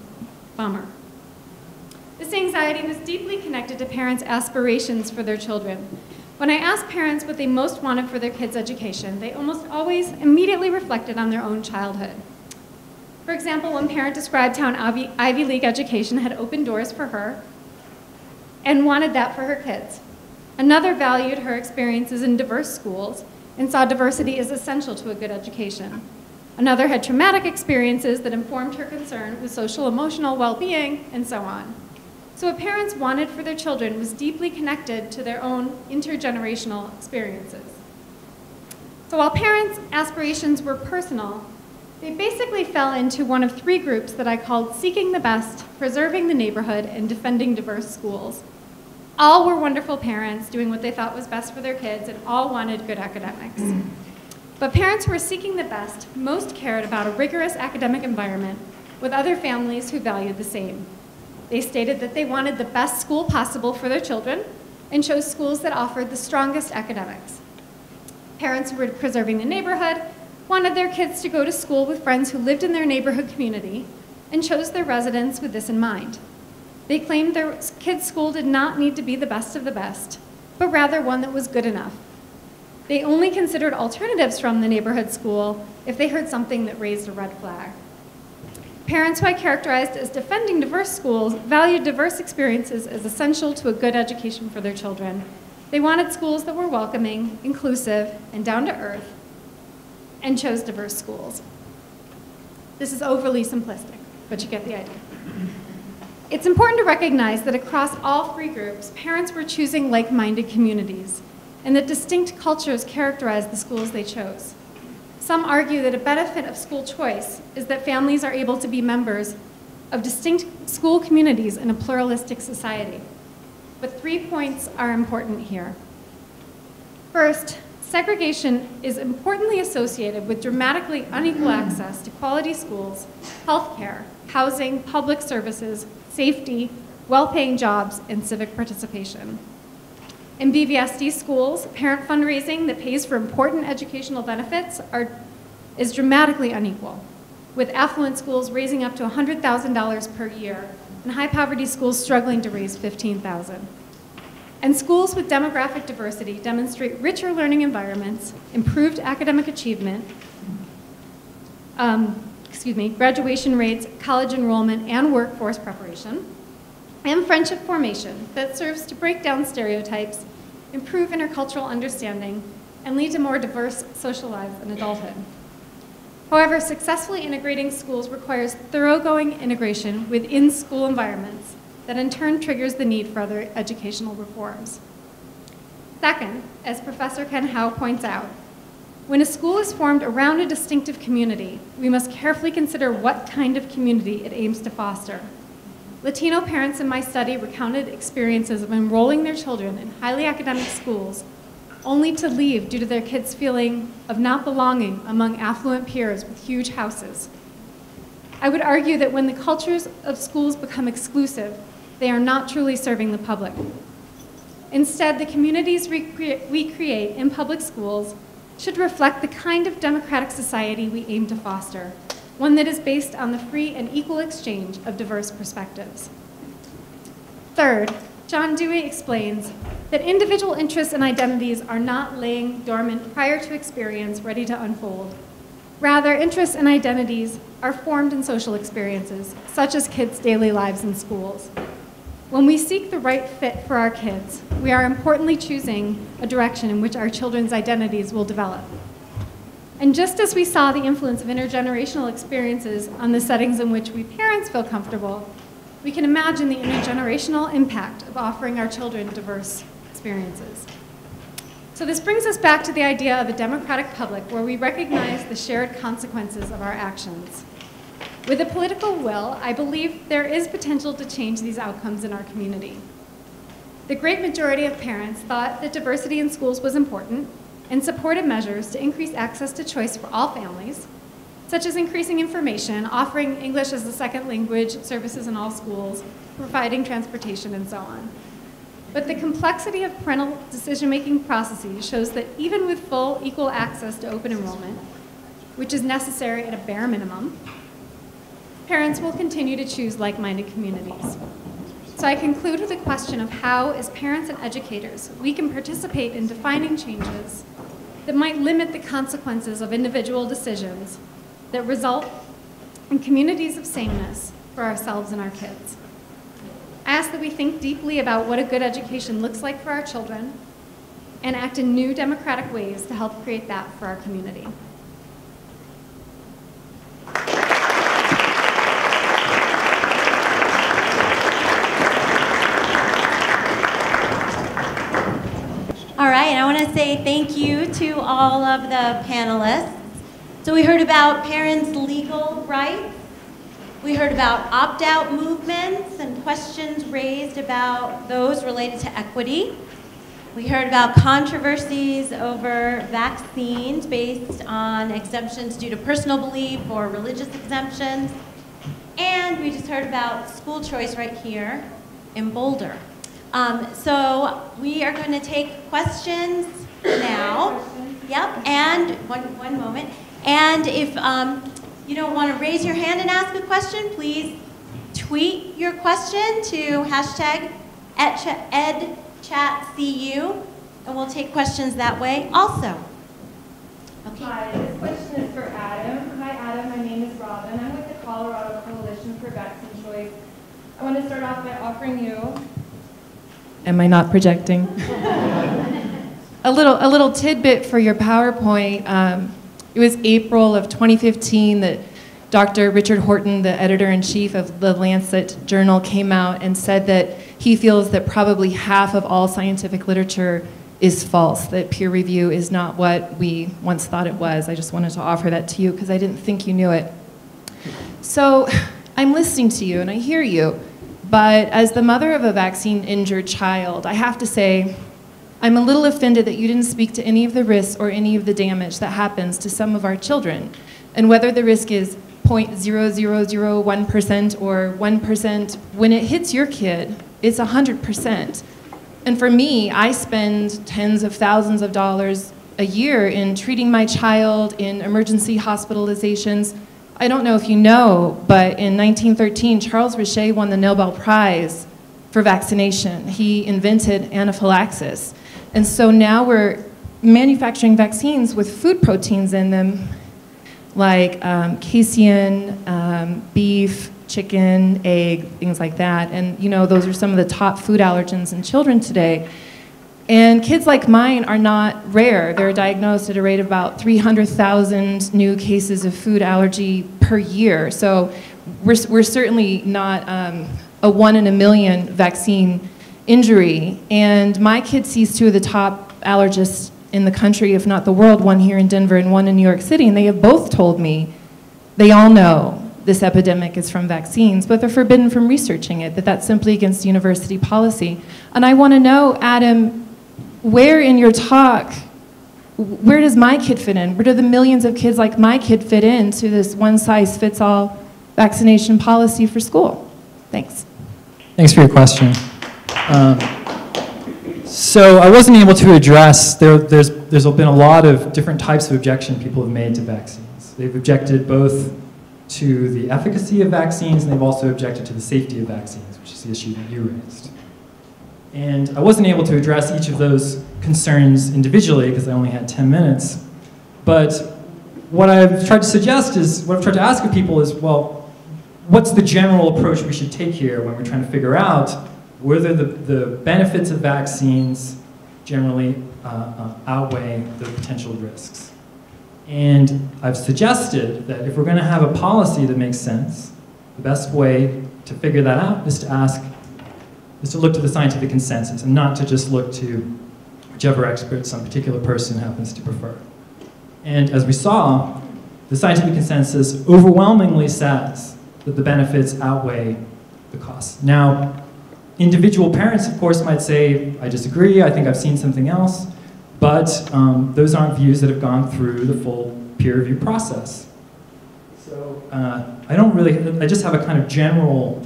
Bummer. This anxiety was deeply connected to parents' aspirations for their children. When I asked parents what they most wanted for their kids' education, they almost always immediately reflected on their own childhood. For example, one parent described how an Ivy League education had opened doors for her and wanted that for her kids. Another valued her experiences in diverse schools and saw diversity as essential to a good education. Another had traumatic experiences that informed her concern with social emotional well-being and so on. So what parents wanted for their children was deeply connected to their own intergenerational experiences. So while parents' aspirations were personal, they basically fell into one of three groups that I called seeking the best, preserving the neighborhood, and defending diverse schools. All were wonderful parents doing what they thought was best for their kids and all wanted good academics. But parents who were seeking the best most cared about a rigorous academic environment with other families who valued the same. They stated that they wanted the best school possible for their children and chose schools that offered the strongest academics. Parents who were preserving the neighborhood wanted their kids to go to school with friends who lived in their neighborhood community and chose their residents with this in mind. They claimed their kids' school did not need to be the best of the best, but rather one that was good enough. They only considered alternatives from the neighborhood school if they heard something that raised a red flag. Parents who I characterized as defending diverse schools valued diverse experiences as essential to a good education for their children. They wanted schools that were welcoming, inclusive, and down to earth, and chose diverse schools. This is overly simplistic, but you get the idea. It's important to recognize that across all three groups, parents were choosing like-minded communities, and that distinct cultures characterized the schools they chose. Some argue that a benefit of school choice is that families are able to be members of distinct school communities in a pluralistic society. But three points are important here. First, segregation is importantly associated with dramatically unequal access to quality schools, healthcare, housing, public services, safety, well-paying jobs, and civic participation. In B V S D schools, parent fundraising that pays for important educational benefits are, is dramatically unequal, with affluent schools raising up to one hundred thousand dollars per year and high poverty schools struggling to raise fifteen thousand dollars. And schools with demographic diversity demonstrate richer learning environments, improved academic achievement, um, excuse me, graduation rates, college enrollment, and workforce preparation, and friendship formation that serves to break down stereotypes, improve intercultural understanding, and lead to more diverse social lives in adulthood. However, successfully integrating schools requires thoroughgoing integration within school environments that in turn triggers the need for other educational reforms. Second, as Professor Ken Howe points out, when a school is formed around a distinctive community, we must carefully consider what kind of community it aims to foster. Latino parents in my study recounted experiences of enrolling their children in highly academic schools only to leave due to their kids' feeling of not belonging among affluent peers with huge houses. I would argue that when the cultures of schools become exclusive, they are not truly serving the public. Instead, the communities we create in public schools should reflect the kind of democratic society we aim to foster, one that is based on the free and equal exchange of diverse perspectives. Third, John Dewey explains that individual interests and identities are not laying dormant prior to experience ready to unfold. Rather, interests and identities are formed in social experiences, such as kids' daily lives in schools. When we seek the right fit for our kids, we are importantly choosing a direction in which our children's identities will develop. And just as we saw the influence of intergenerational experiences on the settings in which we parents feel comfortable, we can imagine the intergenerational impact of offering our children diverse experiences. So this brings us back to the idea of a democratic public where we recognize the shared consequences of our actions. With a political will, I believe there is potential to change these outcomes in our community. The great majority of parents thought that diversity in schools was important and supported measures to increase access to choice for all families, such as increasing information, offering English as a second language, services in all schools, providing transportation, and so on. But the complexity of parental decision-making processes shows that even with full equal access to open enrollment, which is necessary at a bare minimum, parents will continue to choose like-minded communities. So I conclude with a question of how, as parents and educators, we can participate in defining changes that might limit the consequences of individual decisions that result in communities of sameness for ourselves and our kids. I ask that we think deeply about what a good education looks like for our children and act in new democratic ways to help create that for our community. All right, I want to say thank you to all of the panelists. So we heard about parents' legal rights. We heard about opt-out movements and questions raised about those related to equity. We heard about controversies over vaccines based on exemptions due to personal belief or religious exemptions. And we just heard about school choice right here in Boulder. Um, so we are going to take questions now. Yep, and one, one moment. And if um, you don't want to raise your hand and ask a question, please tweet your question to hashtag EdChatCU, and we'll take questions that way also. Okay. Hi, this question is for Adam. Hi, Adam. My name is Robin. I'm with the Colorado Coalition for Vaccine Choice. I want to start off by offering you. Am I not projecting? a little, a little tidbit for your PowerPoint. Um, It was April of twenty fifteen that Doctor Richard Horton, the editor-in-chief of the Lancet Journal, came out and said that he feels that probably half of all scientific literature is false, that peer review is not what we once thought it was. I just wanted to offer that to you because I didn't think you knew it. So I'm listening to you and I hear you, but as the mother of a vaccine-injured child, I have to say, I'm a little offended that you didn't speak to any of the risks or any of the damage that happens to some of our children, and whether the risk is zero point zero zero zero one percent or one percent, when it hits your kid, it's one hundred percent. And for me, I spend tens of thousands of dollars a year in treating my child, in emergency hospitalizations. I don't know if you know, but in nineteen thirteen, Charles Richer won the Nobel Prize for vaccination. He invented anaphylaxis. And so now we're manufacturing vaccines with food proteins in them, like um, casein, um, beef, chicken, egg, things like that. And you know, those are some of the top food allergens in children today. And kids like mine are not rare. They're diagnosed at a rate of about three hundred thousand new cases of food allergy per year. So we're, we're certainly not um, a one in a million vaccine injury. And my kid sees two of the top allergists in the country, if not the world, one here in Denver and one in New York City. And they have both told me they all know this epidemic is from vaccines, but they're forbidden from researching it, that that's simply against university policy. And I want to know, Adam, where in your talk, where does my kid fit in? Where do the millions of kids like my kid fit in to this one-size-fits-all vaccination policy for school? Thanks. Thanks for your question. Um, so I wasn't able to address, there, there's, there's been a lot of different types of objection people have made to vaccines. They've objected both to the efficacy of vaccines, and they've also objected to the safety of vaccines, which is the issue that you raised. And I wasn't able to address each of those concerns individually because I only had ten minutes. But what I've tried to suggest is, what I've tried to ask of people is, well, what's the general approach we should take here when we're trying to figure out whether the, the benefits of vaccines generally uh, uh, outweigh the potential risks? And I've suggested that if we're going to have a policy that makes sense, the best way to figure that out is to ask, is to look to the scientific consensus and not to just look to whichever expert some particular person happens to prefer. And as we saw, the scientific consensus overwhelmingly says that the benefits outweigh the costs. Now, individual parents, of course, might say, I disagree, I think I've seen something else. But um, those aren't views that have gone through the full peer review process. So uh, I don't really, I just have a kind of general,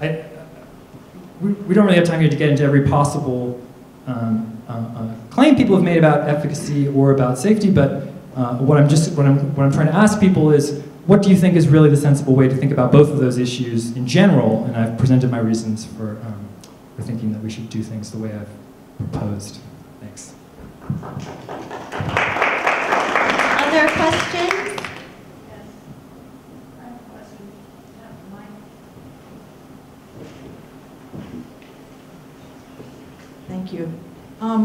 I, we, we don't really have time here to get into every possible um, uh, uh, claim people have made about efficacy or about safety, but uh, what I'm just, what I'm, what I'm trying to ask people is, what do you think is really the sensible way to think about both of those issues in general? And I've presented my reasons for, um, for thinking that we should do things the way I've proposed. Thanks. Other questions? Yes. I have a question. I have a mic. Thank you. Um,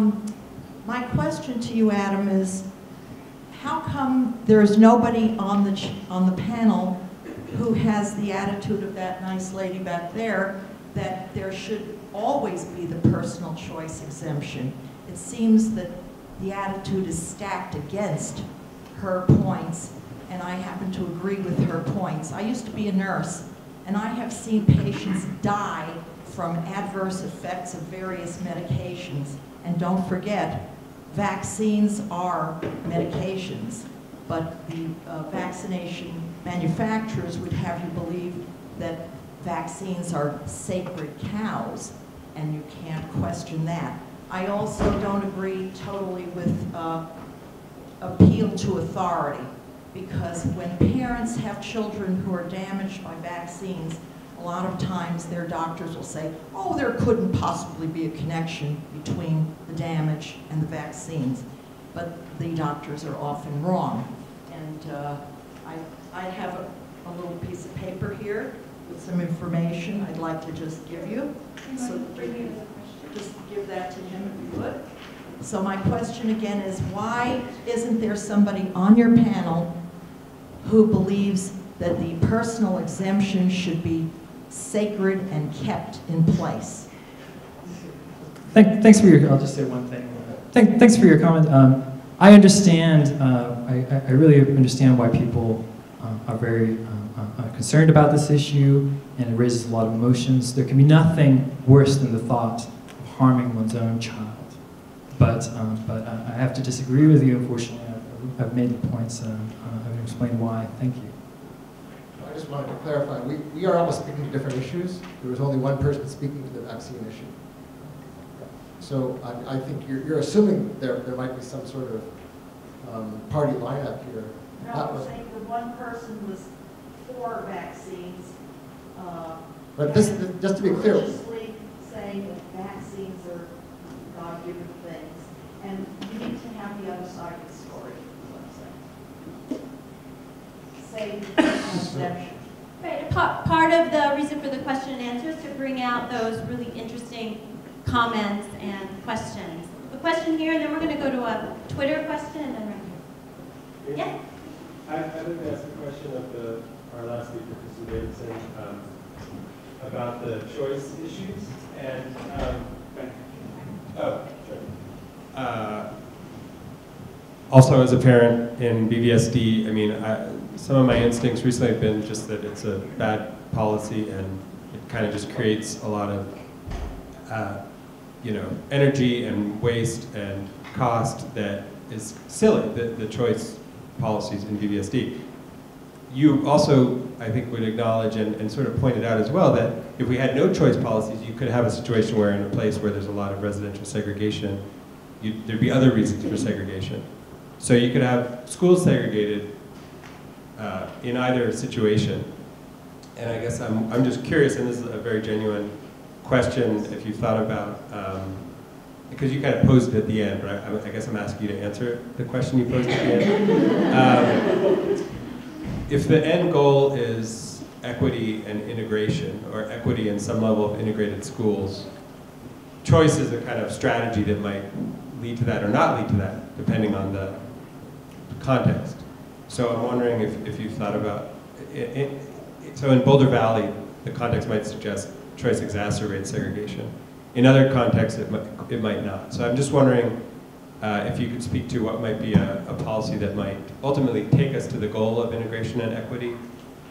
my question to you, Adam, is how come there is nobody on the ch on the panel who has the attitude of that nice lady back there that there should always be the personal choice exemption? It seems that the attitude is stacked against her points, and I happen to agree with her points. I used to be a nurse, and I have seen patients die from adverse effects of various medications. And don't forget, vaccines are medications, but the uh, vaccination manufacturers would have you believe that vaccines are sacred cows, and you can't question that. I also don't agree totally with uh, appeal to authority, because when parents have children who are damaged by vaccines, a lot of times their doctors will say, oh, there couldn't possibly be a connection between the damage and the vaccines. But the doctors are often wrong. And uh, I, I have a, a little piece of paper here with some information I'd like to just give you. So bring you Just give that to him if you would. So my question again is, why isn't there somebody on your panel who believes that the personal exemption should be sacred and kept in place? Thank, thanks for your, I'll just say one thing. Thank, thanks for your comment. Um, I understand, uh, I, I really understand why people um, are very um, uh, concerned about this issue, and it raises a lot of emotions. There can be nothing worse than the thought of harming one's own child. But, um, but uh, I have to disagree with you, unfortunately. I've, I've made the points, uh, uh, I've explained why. Thank you. I just wanted to clarify, we, we are almost speaking to different issues. There was only one person speaking to the vaccine issue. So I, I think you're, you're assuming there, there might be some sort of um, party lineup here. No, I'm was, saying the one person was for vaccines. Uh, but this, this, just to be clear. Religiously saying that vaccines are God-given things. And you need to have the other side of the story, is what I'm saying. Say conception. Right, part of the reason for the question and answer is to bring out those really interesting comments and questions. The question here, and then we're going to go to a Twitter question, and then right here. Yeah? I, I would ask a question of the, our last speaker, Kristen Davidson, um, about the choice issues. And, um, oh, sure. Uh, also, as a parent in B V S D, I mean, I, some of my instincts recently have been just that it's a bad policy, and it kind of just creates a lot of Uh, you know, energy and waste and cost that is silly, the, the choice policies in B V S D. You also, I think, would acknowledge and, and sort of pointed out as well that if we had no choice policies, you could have a situation where in a place where there's a lot of residential segregation, you, there'd be other reasons for segregation. So you could have schools segregated uh, in either situation. And I guess I'm, I'm just curious, and this is a very genuine question, if you've thought about, um, because you kind of posed it at the end, right? I, I guess I'm asking you to answer the question you posed at the end. Um, if the end goal is equity and integration, or equity and some level of integrated schools, choice is a kind of strategy that might lead to that or not lead to that, depending on the context. So I'm wondering if, if you've thought about it, it, it. So in Boulder Valley, the context might suggest choice exacerbates segregation. In other contexts, it might, it might not. So I'm just wondering uh, if you could speak to what might be a, a policy that might ultimately take us to the goal of integration and equity,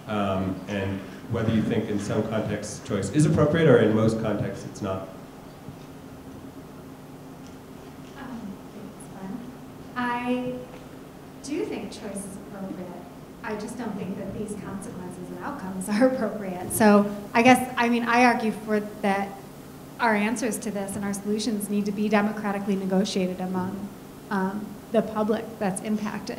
um, and whether you think in some contexts choice is appropriate or in most contexts it's not. Um, I do think choice is appropriate. I just don't think that these consequences and outcomes are appropriate. So I guess, I mean, I argue for that our answers to this and our solutions need to be democratically negotiated among um, the public that's impacted.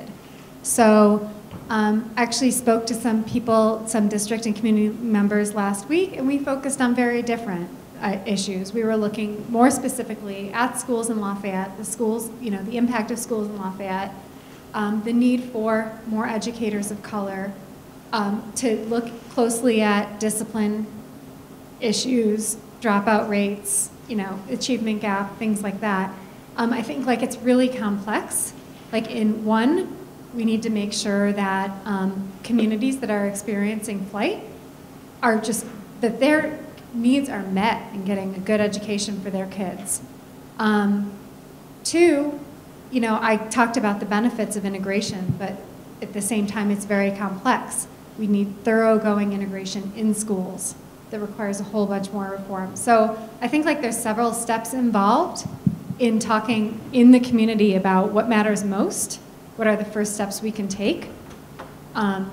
So um, I actually spoke to some people, some district and community members last week, and we focused on very different uh, issues. We were looking more specifically at schools in Lafayette, the schools, you know, the impact of schools in Lafayette, Um, the need for more educators of color, um, to look closely at discipline issues, dropout rates, you know, achievement gap, things like that. Um, I think like it's really complex. Like in one, we need to make sure that um, communities that are experiencing flight are just, that their needs are met in getting a good education for their kids. Um, two, you know, I talked about the benefits of integration, but at the same time, it's very complex. We need thoroughgoing integration in schools that requires a whole bunch more reform. So I think like there's several steps involved in talking in the community about what matters most, what are the first steps we can take um,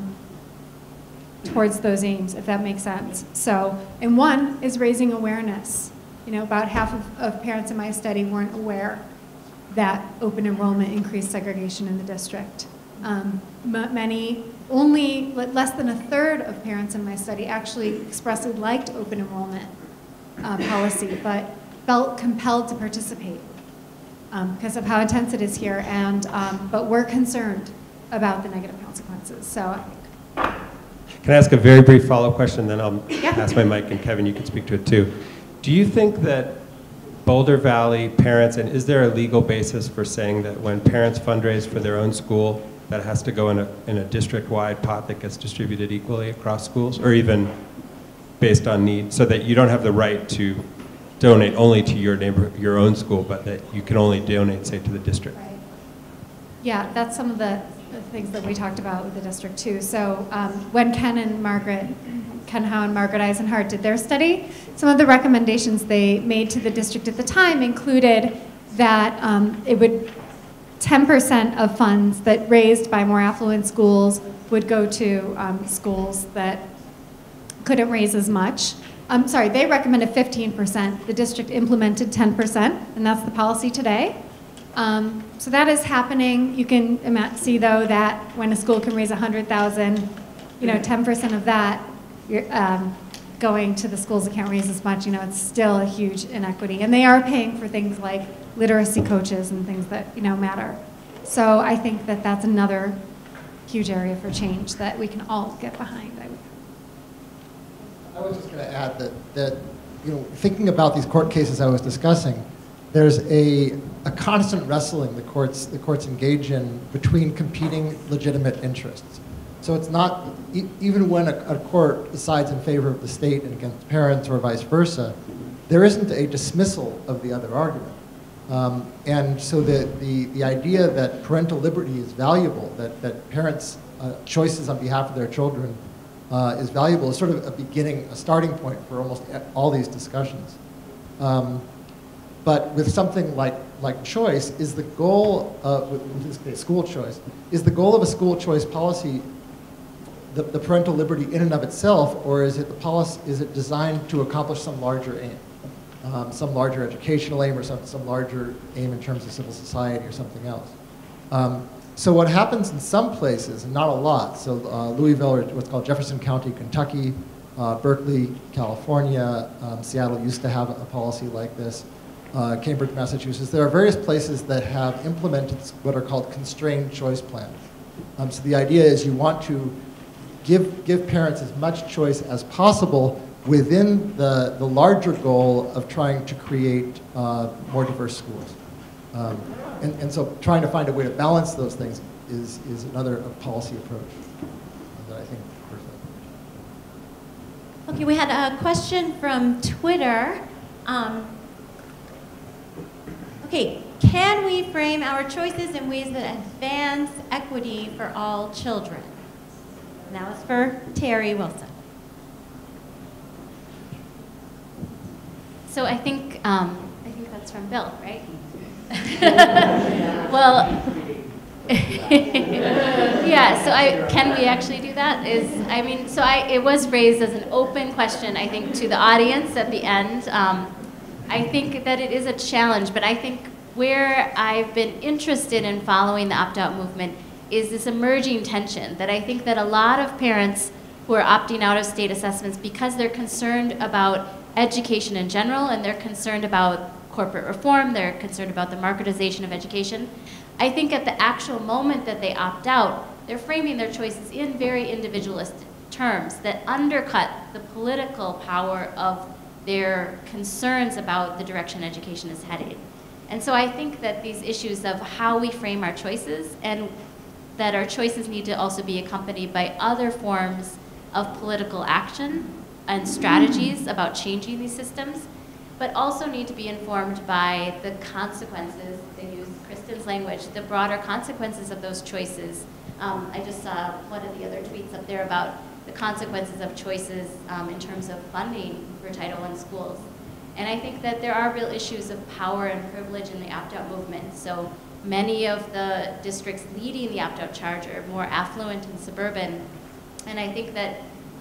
towards those aims, if that makes sense. So, and one is raising awareness. You know, about half of, of parents in my study weren't aware that open enrollment increased segregation in the district. Um, many, only less than a third of parents in my study actually expressly liked open enrollment uh, policy, but felt compelled to participate um, because of how intense it is here, and, um, but were concerned about the negative consequences, so I think. Can I ask a very brief follow-up question, then I'll yeah. pass my mic, and Kevin, you can speak to it too. Do you think that Boulder Valley parents, and is there a legal basis for saying that when parents fundraise for their own school, that has to go in a, in a district-wide pot that gets distributed equally across schools, or even based on need, so that you don't have the right to donate only to your neighbor, your own school, but that you can only donate, say, to the district. Right. Yeah, that's some of the, the things that we talked about with the district too. So um, when Ken and Margaret, Ken Howe and Margaret Eisenhardt did their study, some of the recommendations they made to the district at the time included that um, it would ten percent of funds that raised by more affluent schools would go to um, schools that couldn't raise as much. I'm sorry, they recommended fifteen percent. The district implemented ten percent, and that's the policy today. Um, so that is happening. You can see, though, that when a school can raise one hundred thousand dollars, you know, ten percent of that you're, um, going to the schools that can't raise as much, you know, it's still a huge inequity. And they are paying for things like literacy coaches and things that, you know, matter. So I think that that's another huge area for change that we can all get behind. I would I was just going to add that, that, you know, thinking about these court cases I was discussing, there's a, a constant wrestling the courts, the courts engage in between competing legitimate interests. So it's not, e even when a, a court decides in favor of the state and against parents or vice versa, there isn't a dismissal of the other argument. Um, and so the, the, the idea that parental liberty is valuable, that, that parents' uh, choices on behalf of their children Uh, is valuable is sort of a beginning, a starting point for almost all these discussions. Um, but with something like, like choice, is the goal of, in this case, school choice, is the goal of a school choice policy the, the parental liberty in and of itself, or is it the policy, is it designed to accomplish some larger aim, um, some larger educational aim or some, some larger aim in terms of civil society or something else? Um, So what happens in some places, and not a lot, so uh, Louisville, or what's called Jefferson County, Kentucky, uh, Berkeley, California, um, Seattle used to have a policy like this, uh, Cambridge, Massachusetts. There are various places that have implemented what are called constrained choice plans. Um, so the idea is you want to give, give parents as much choice as possible within the, the larger goal of trying to create uh, more diverse schools. Um, And, and so trying to find a way to balance those things is, is another policy approach that I think. Okay, we had a question from Twitter. Um, okay, can we frame our choices in ways that advance equity for all children? And that was for Terry Wilson. So I think, um, I think that's from Bill, right? Well, yeah, so I, can we actually do that? Is, I mean, so I, it was raised as an open question, I think, to the audience at the end. Um, I think that it is a challenge, but I think where I've been interested in following the opt-out movement is this emerging tension that I think that a lot of parents who are opting out of state assessments because they're concerned about education in general and they're concerned about corporate reform, they're concerned about the marketization of education. I think at the actual moment that they opt out, they're framing their choices in very individualistic terms that undercut the political power of their concerns about the direction education is headed. And so I think that these issues of how we frame our choices and that our choices need to also be accompanied by other forms of political action and strategies about changing these systems, but also need to be informed by the consequences, they use Kristen's language, the broader consequences of those choices. Um, I just saw one of the other tweets up there about the consequences of choices um, in terms of funding for Title one schools. And I think that there are real issues of power and privilege in the opt-out movement. So many of the districts leading the opt-out charge are more affluent and suburban. And I think that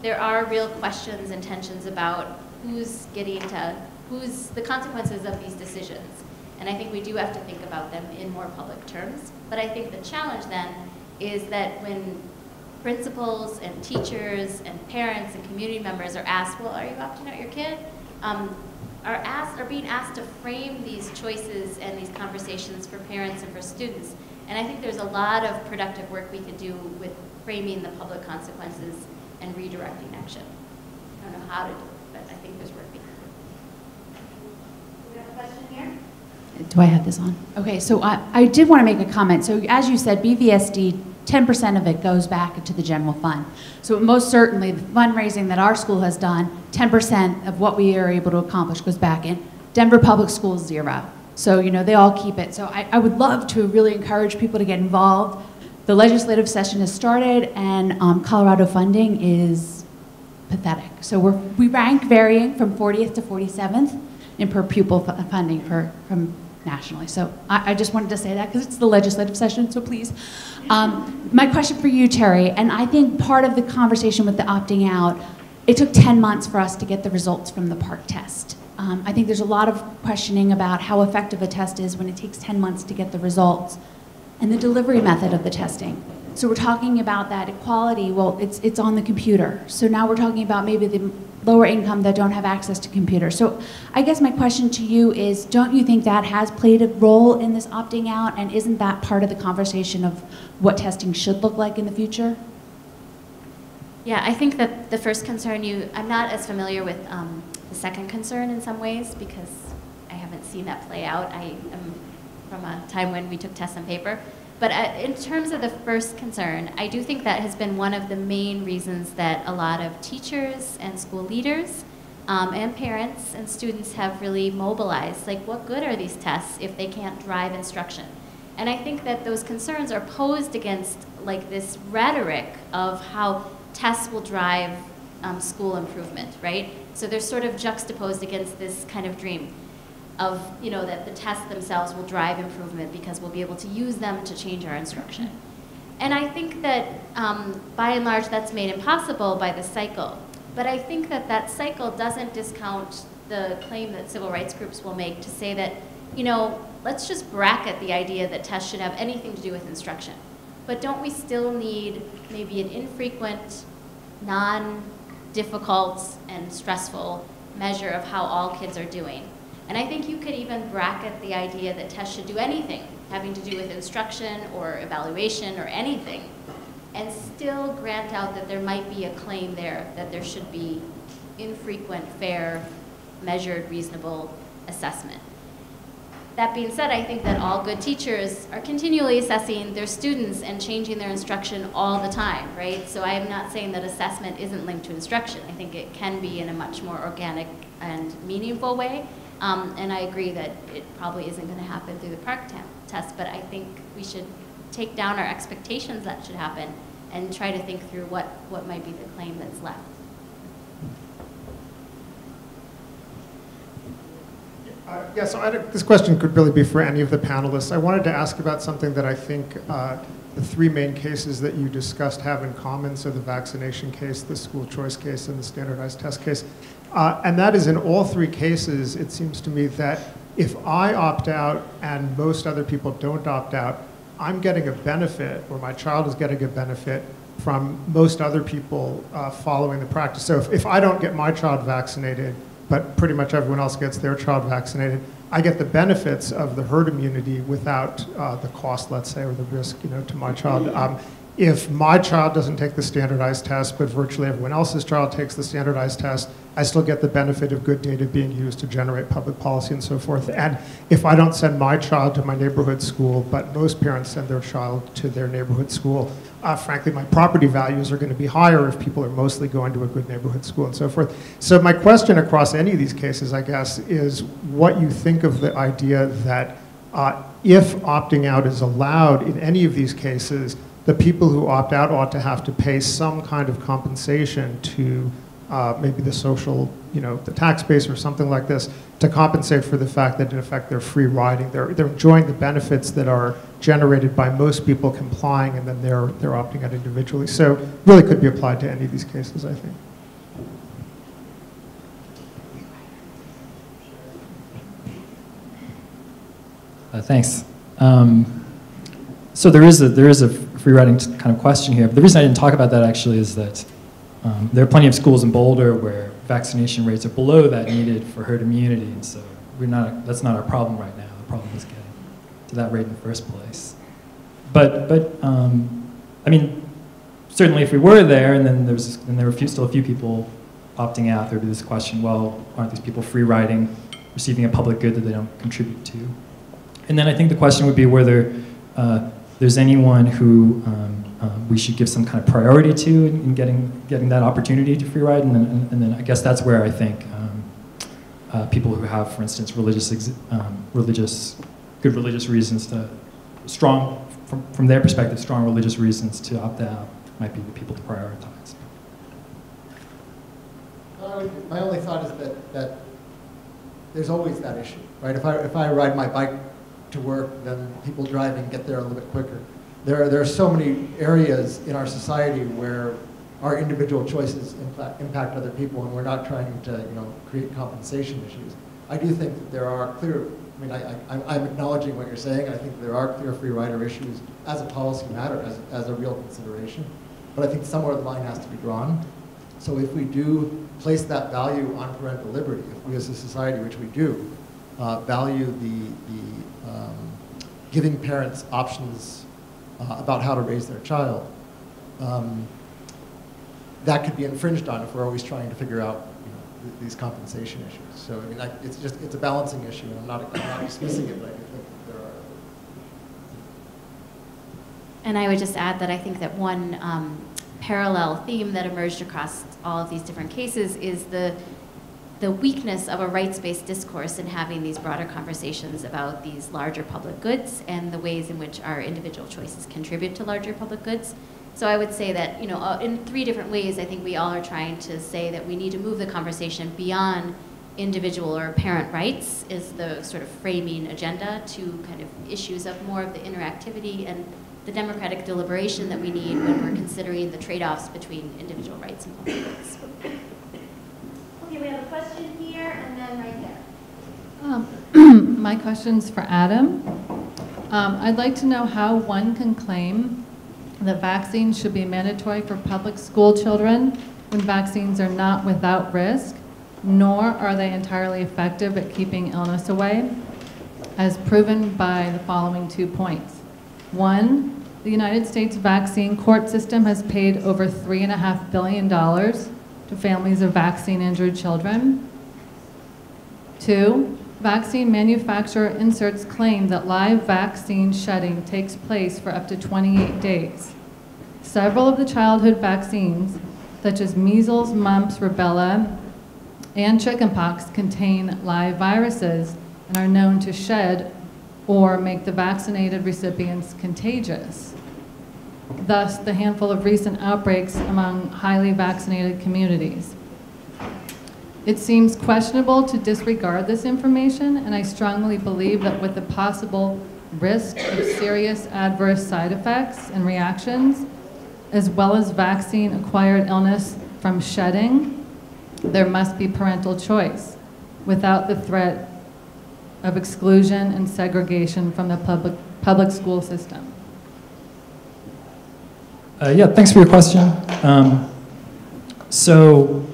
there are real questions and tensions about who's getting to who's the consequences of these decisions. And I think we do have to think about them in more public terms. But I think the challenge then is that when principals and teachers and parents and community members are asked, well, are you opting out your kid? Um, are, asked, are being asked to frame these choices and these conversations for parents and for students. And I think there's a lot of productive work we can do with framing the public consequences and redirecting action. I don't know how to do it, but I think there's work. Question here? Do I have this on? Okay, so I, I did want to make a comment. So as you said, B V S D, ten percent of it goes back to the general fund. So most certainly the fundraising that our school has done, ten percent of what we are able to accomplish goes back in Denver Public Schools, zero. So, you know, they all keep it. So I, I would love to really encourage people to get involved. The legislative session has started, and um, Colorado funding is pathetic. So we're, we rank varying from fortieth to forty-seventh in per pupil funding per, from nationally. So I, I just wanted to say that because it's the legislative session, so please. Um, my question for you, Terry, and I think part of the conversation with the opting out, it took ten months for us to get the results from the PARC test. Um, I think there's a lot of questioning about how effective a test is when it takes ten months to get the results and the delivery method of the testing. So we're talking about that equality, well, it's, it's on the computer. So now we're talking about maybe the lower income that don't have access to computers. So I guess my question to you is, don't you think that has played a role in this opting out, and isn't that part of the conversation of what testing should look like in the future? Yeah, I think that the first concern you, I'm not as familiar with um, the second concern in some ways because I haven't seen that play out. I am from a time when we took tests on paper. But in terms of the first concern, I do think that has been one of the main reasons that a lot of teachers and school leaders um, and parents and students have really mobilized. Like, what good are these tests if they can't drive instruction? And I think that those concerns are posed against like this rhetoric of how tests will drive um, school improvement, right? So they're sort of juxtaposed against this kind of dream of, you know, that the tests themselves will drive improvement because we'll be able to use them to change our instruction. And I think that, um, by and large, that's made impossible by the cycle. But I think that that cycle doesn't discount the claim that civil rights groups will make to say that, you know, let's just bracket the idea that tests should have anything to do with instruction. But don't we still need maybe an infrequent, non-difficult, and stressful measure of how all kids are doing? And I think you could even bracket the idea that tests should do anything having to do with instruction or evaluation or anything, and still grant out that there might be a claim there that there should be infrequent, fair, measured, reasonable assessment. That being said, I think that all good teachers are continually assessing their students and changing their instruction all the time, right? So I am not saying that assessment isn't linked to instruction. I think it can be in a much more organic and meaningful way. Um, and I agree that it probably isn't going to happen through the PARC test, but I think we should take down our expectations that should happen and try to think through what, what might be the claim that's left. Uh, yeah, so I don't, this question could really be for any of the panelists. I wanted to ask about something that I think uh, the three main cases that you discussed have in common, so the vaccination case, the school choice case, and the standardized test case. Uh, and that is in all three cases, it seems to me that if I opt out and most other people don't opt out, I'm getting a benefit, or my child is getting a benefit from most other people uh, following the practice. So if, if I don't get my child vaccinated, but pretty much everyone else gets their child vaccinated, I get the benefits of the herd immunity without uh, the cost, let's say, or the risk, you know, to my child. Um, If my child doesn't take the standardized test, but virtually everyone else's child takes the standardized test, I still get the benefit of good data being used to generate public policy and so forth. And if I don't send my child to my neighborhood school, but most parents send their child to their neighborhood school, uh, frankly, my property values are going to be higher if people are mostly going to a good neighborhood school and so forth. So my question across any of these cases, I guess, is what you think of the idea that uh, if opting out is allowed in any of these cases, the people who opt out ought to have to pay some kind of compensation to uh, maybe the social, you know, the tax base or something like this to compensate for the fact that in effect they're free riding. They're, they're enjoying the benefits that are generated by most people complying, and then they're, they're opting out individually. So really could be applied to any of these cases, I think. Uh, thanks. Um, so there is a, there is a, free riding kind of question here. But the reason I didn't talk about that actually is that um, there are plenty of schools in Boulder where vaccination rates are below that needed for herd immunity, and so we're not, that's not our problem right now. The problem is getting to that rate in the first place. But, but um, I mean, certainly if we were there and then, there's, and there were few, still a few people opting out, there would be this question, well, aren't these people free riding, receiving a public good that they don't contribute to? And then I think the question would be whether uh, there's anyone who um, uh, we should give some kind of priority to in, in getting, getting that opportunity to free ride, and then, and, and then I guess that's where I think um, uh, people who have, for instance, religious, ex um, religious, good religious reasons to, strong, from, from their perspective, strong religious reasons to opt out might be the people to prioritize. Uh, my only thought is that, that there's always that issue, right? If I, if I ride my bike to work, then people driving get there a little bit quicker. There are, there are so many areas in our society where our individual choices impact other people, and we're not trying to, you know, create compensation issues. I do think that there are clear, I mean, I, I, I'm acknowledging what you're saying. I think there are clear free rider issues as a policy matter, as, as a real consideration. But I think somewhere the line has to be drawn. So if we do place that value on parental liberty, if we as a society, which we do, uh, value the, the um, giving parents options uh, about how to raise their child, um, that could be infringed on if we're always trying to figure out, you know, th these compensation issues. So I mean, I, it's just, it's a balancing issue, and I'm not, I'm not dismissing it, but I do think that there are. And I would just add that I think that one um, parallel theme that emerged across all of these different cases is the, the weakness of a rights-based discourse in having these broader conversations about these larger public goods and the ways in which our individual choices contribute to larger public goods. So I would say that, you know, in three different ways, I think we all are trying to say that we need to move the conversation beyond individual or parent rights is the sort of framing agenda to kind of issues of more of the interactivity and the democratic deliberation that we need when we're considering the trade-offs between individual rights and public rights. Okay, we have a question here and then right there. Um, my question's for Adam. Um, I'd like to know how one can claim that vaccines should be mandatory for public school children when vaccines are not without risk, nor are they entirely effective at keeping illness away, as proven by the following two points. One, the United States vaccine court system has paid over three and a half billion dollars to families of vaccine-injured children. Two, vaccine manufacturer inserts claim that live vaccine shedding takes place for up to twenty-eight days. Several of the childhood vaccines, such as measles, mumps, rubella, and chickenpox, contain live viruses and are known to shed or make the vaccinated recipients contagious. Thus, the handful of recent outbreaks among highly vaccinated communities. It seems questionable to disregard this information, and I strongly believe that with the possible risk of serious adverse side effects and reactions, as well as vaccine-acquired illness from shedding, there must be parental choice without the threat of exclusion and segregation from the public, public school system. Uh, yeah, thanks for your question. Um, so.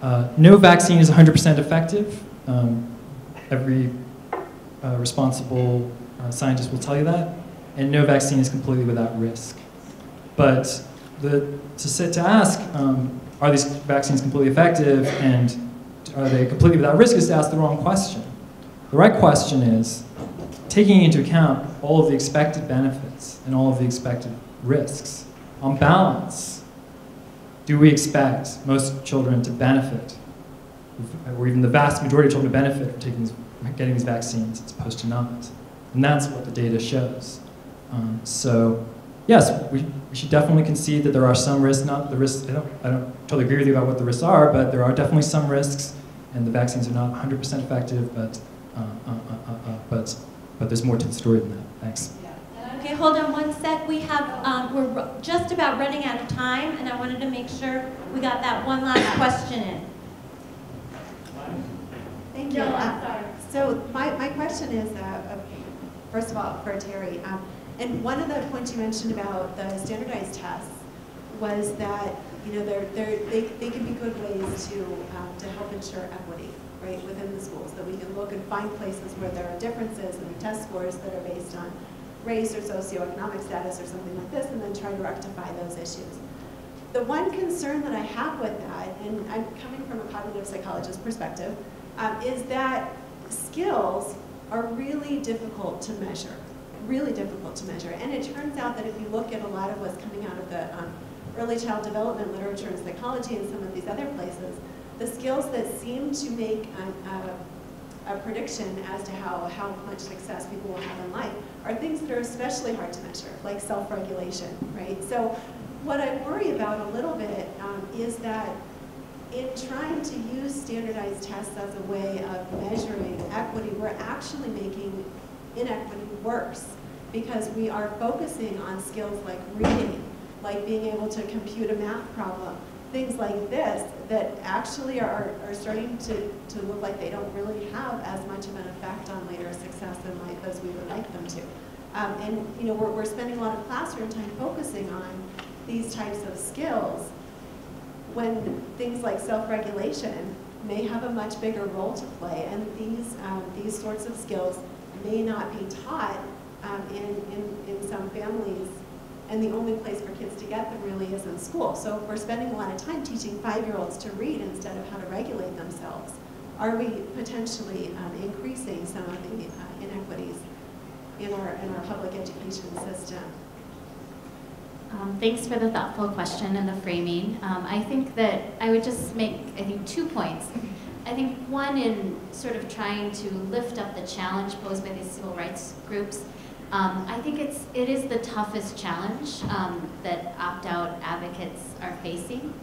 Uh, no vaccine is one hundred percent effective. Um, every uh, responsible uh, scientist will tell you that. And no vaccine is completely without risk. But the, to, sit, to ask, um, are these vaccines completely effective and are they completely without risk, is to ask the wrong question. The right question is, taking into account all of the expected benefits and all of the expected risks, on balance, do we expect most children to benefit, or even the vast majority of children to benefit from taking these, getting these vaccines as opposed to not? And that's what the data shows. Um, so yes, we, we should definitely concede that there are some risks, not the risks, I don't, I don't totally agree with you about what the risks are, but there are definitely some risks, and the vaccines are not one hundred percent effective, but, uh, uh, uh, uh, uh, but, but there's more to the story than that. Thanks. Okay, hold on one sec. We have, um, we're just about running out of time, and I wanted to make sure we got that one last question in. Thank you. No, I'm sorry. So my, my question is, uh, first of all, for Terry, um, and one of the points you mentioned about the standardized tests was that, you know, they're, they're, they, they can be good ways to, um, to help ensure equity, right, within the schools, that we can look and find places where there are differences in the test scores that are based on race or socioeconomic status or something like this, and then try to rectify those issues. The one concern that I have with that, and I'm coming from a cognitive psychologist perspective, um, is that skills are really difficult to measure, really difficult to measure. And it turns out that if you look at a lot of what's coming out of the um, early child development literature in psychology and some of these other places, the skills that seem to make a, a, a prediction as to how, how much success people will have in life are things that are especially hard to measure, like self-regulation, right? So what I worry about a little bit um, is that in trying to use standardized tests as a way of measuring equity, we're actually making inequity worse because we are focusing on skills like reading, like being able to compute a math problem, things like this that actually are, are starting to, to look like they don't really have as much of an effect on later success in life as we would like them to. Um, and you know, we're, we're spending a lot of classroom time focusing on these types of skills when things like self-regulation may have a much bigger role to play, and these, um, these sorts of skills may not be taught um, in, in, in some families, and the only place for kids to get them really is in school. So if we're spending a lot of time teaching five-year-olds to read instead of how to regulate themselves, are we potentially um, increasing some of the uh, inequities in our, in our public education system? Um, thanks for the thoughtful question and the framing. Um, I think that I would just make, I think, two points. I think one, in sort of trying to lift up the challenge posed by these civil rights groups, um, I think it's, it is the toughest challenge um, that opt-out advocates are facing.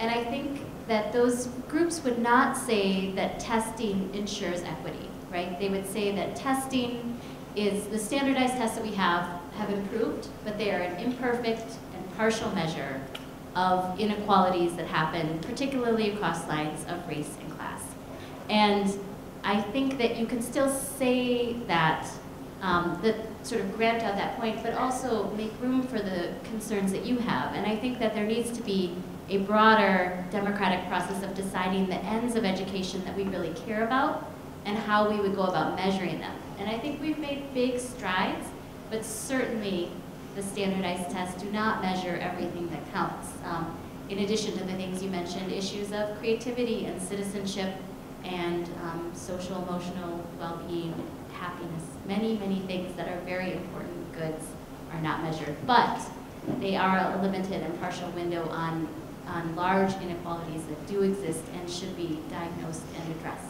And I think that those groups would not say that testing ensures equity, right? They would say that testing is, the standardized tests that we have have improved, but they are an imperfect and partial measure of inequalities that happen, particularly across lines of race and class. And I think that you can still say that, um, that sort of grant out that point, but also make room for the concerns that you have. And I think that there needs to be a broader democratic process of deciding the ends of education that we really care about and how we would go about measuring them. And I think we've made big strides, but certainly the standardized tests do not measure everything that counts. Um, in addition to the things you mentioned, issues of creativity and citizenship and um, social, emotional well-being, happiness, many, many things that are very important goods are not measured, but they are a limited and partial window on, on large inequalities that do exist and should be diagnosed and addressed.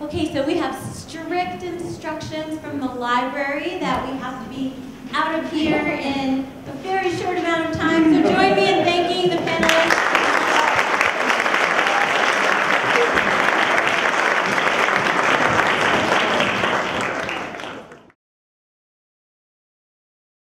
Okay, so we have strict instructions from the library that we have to be out of here in a very short amount of time.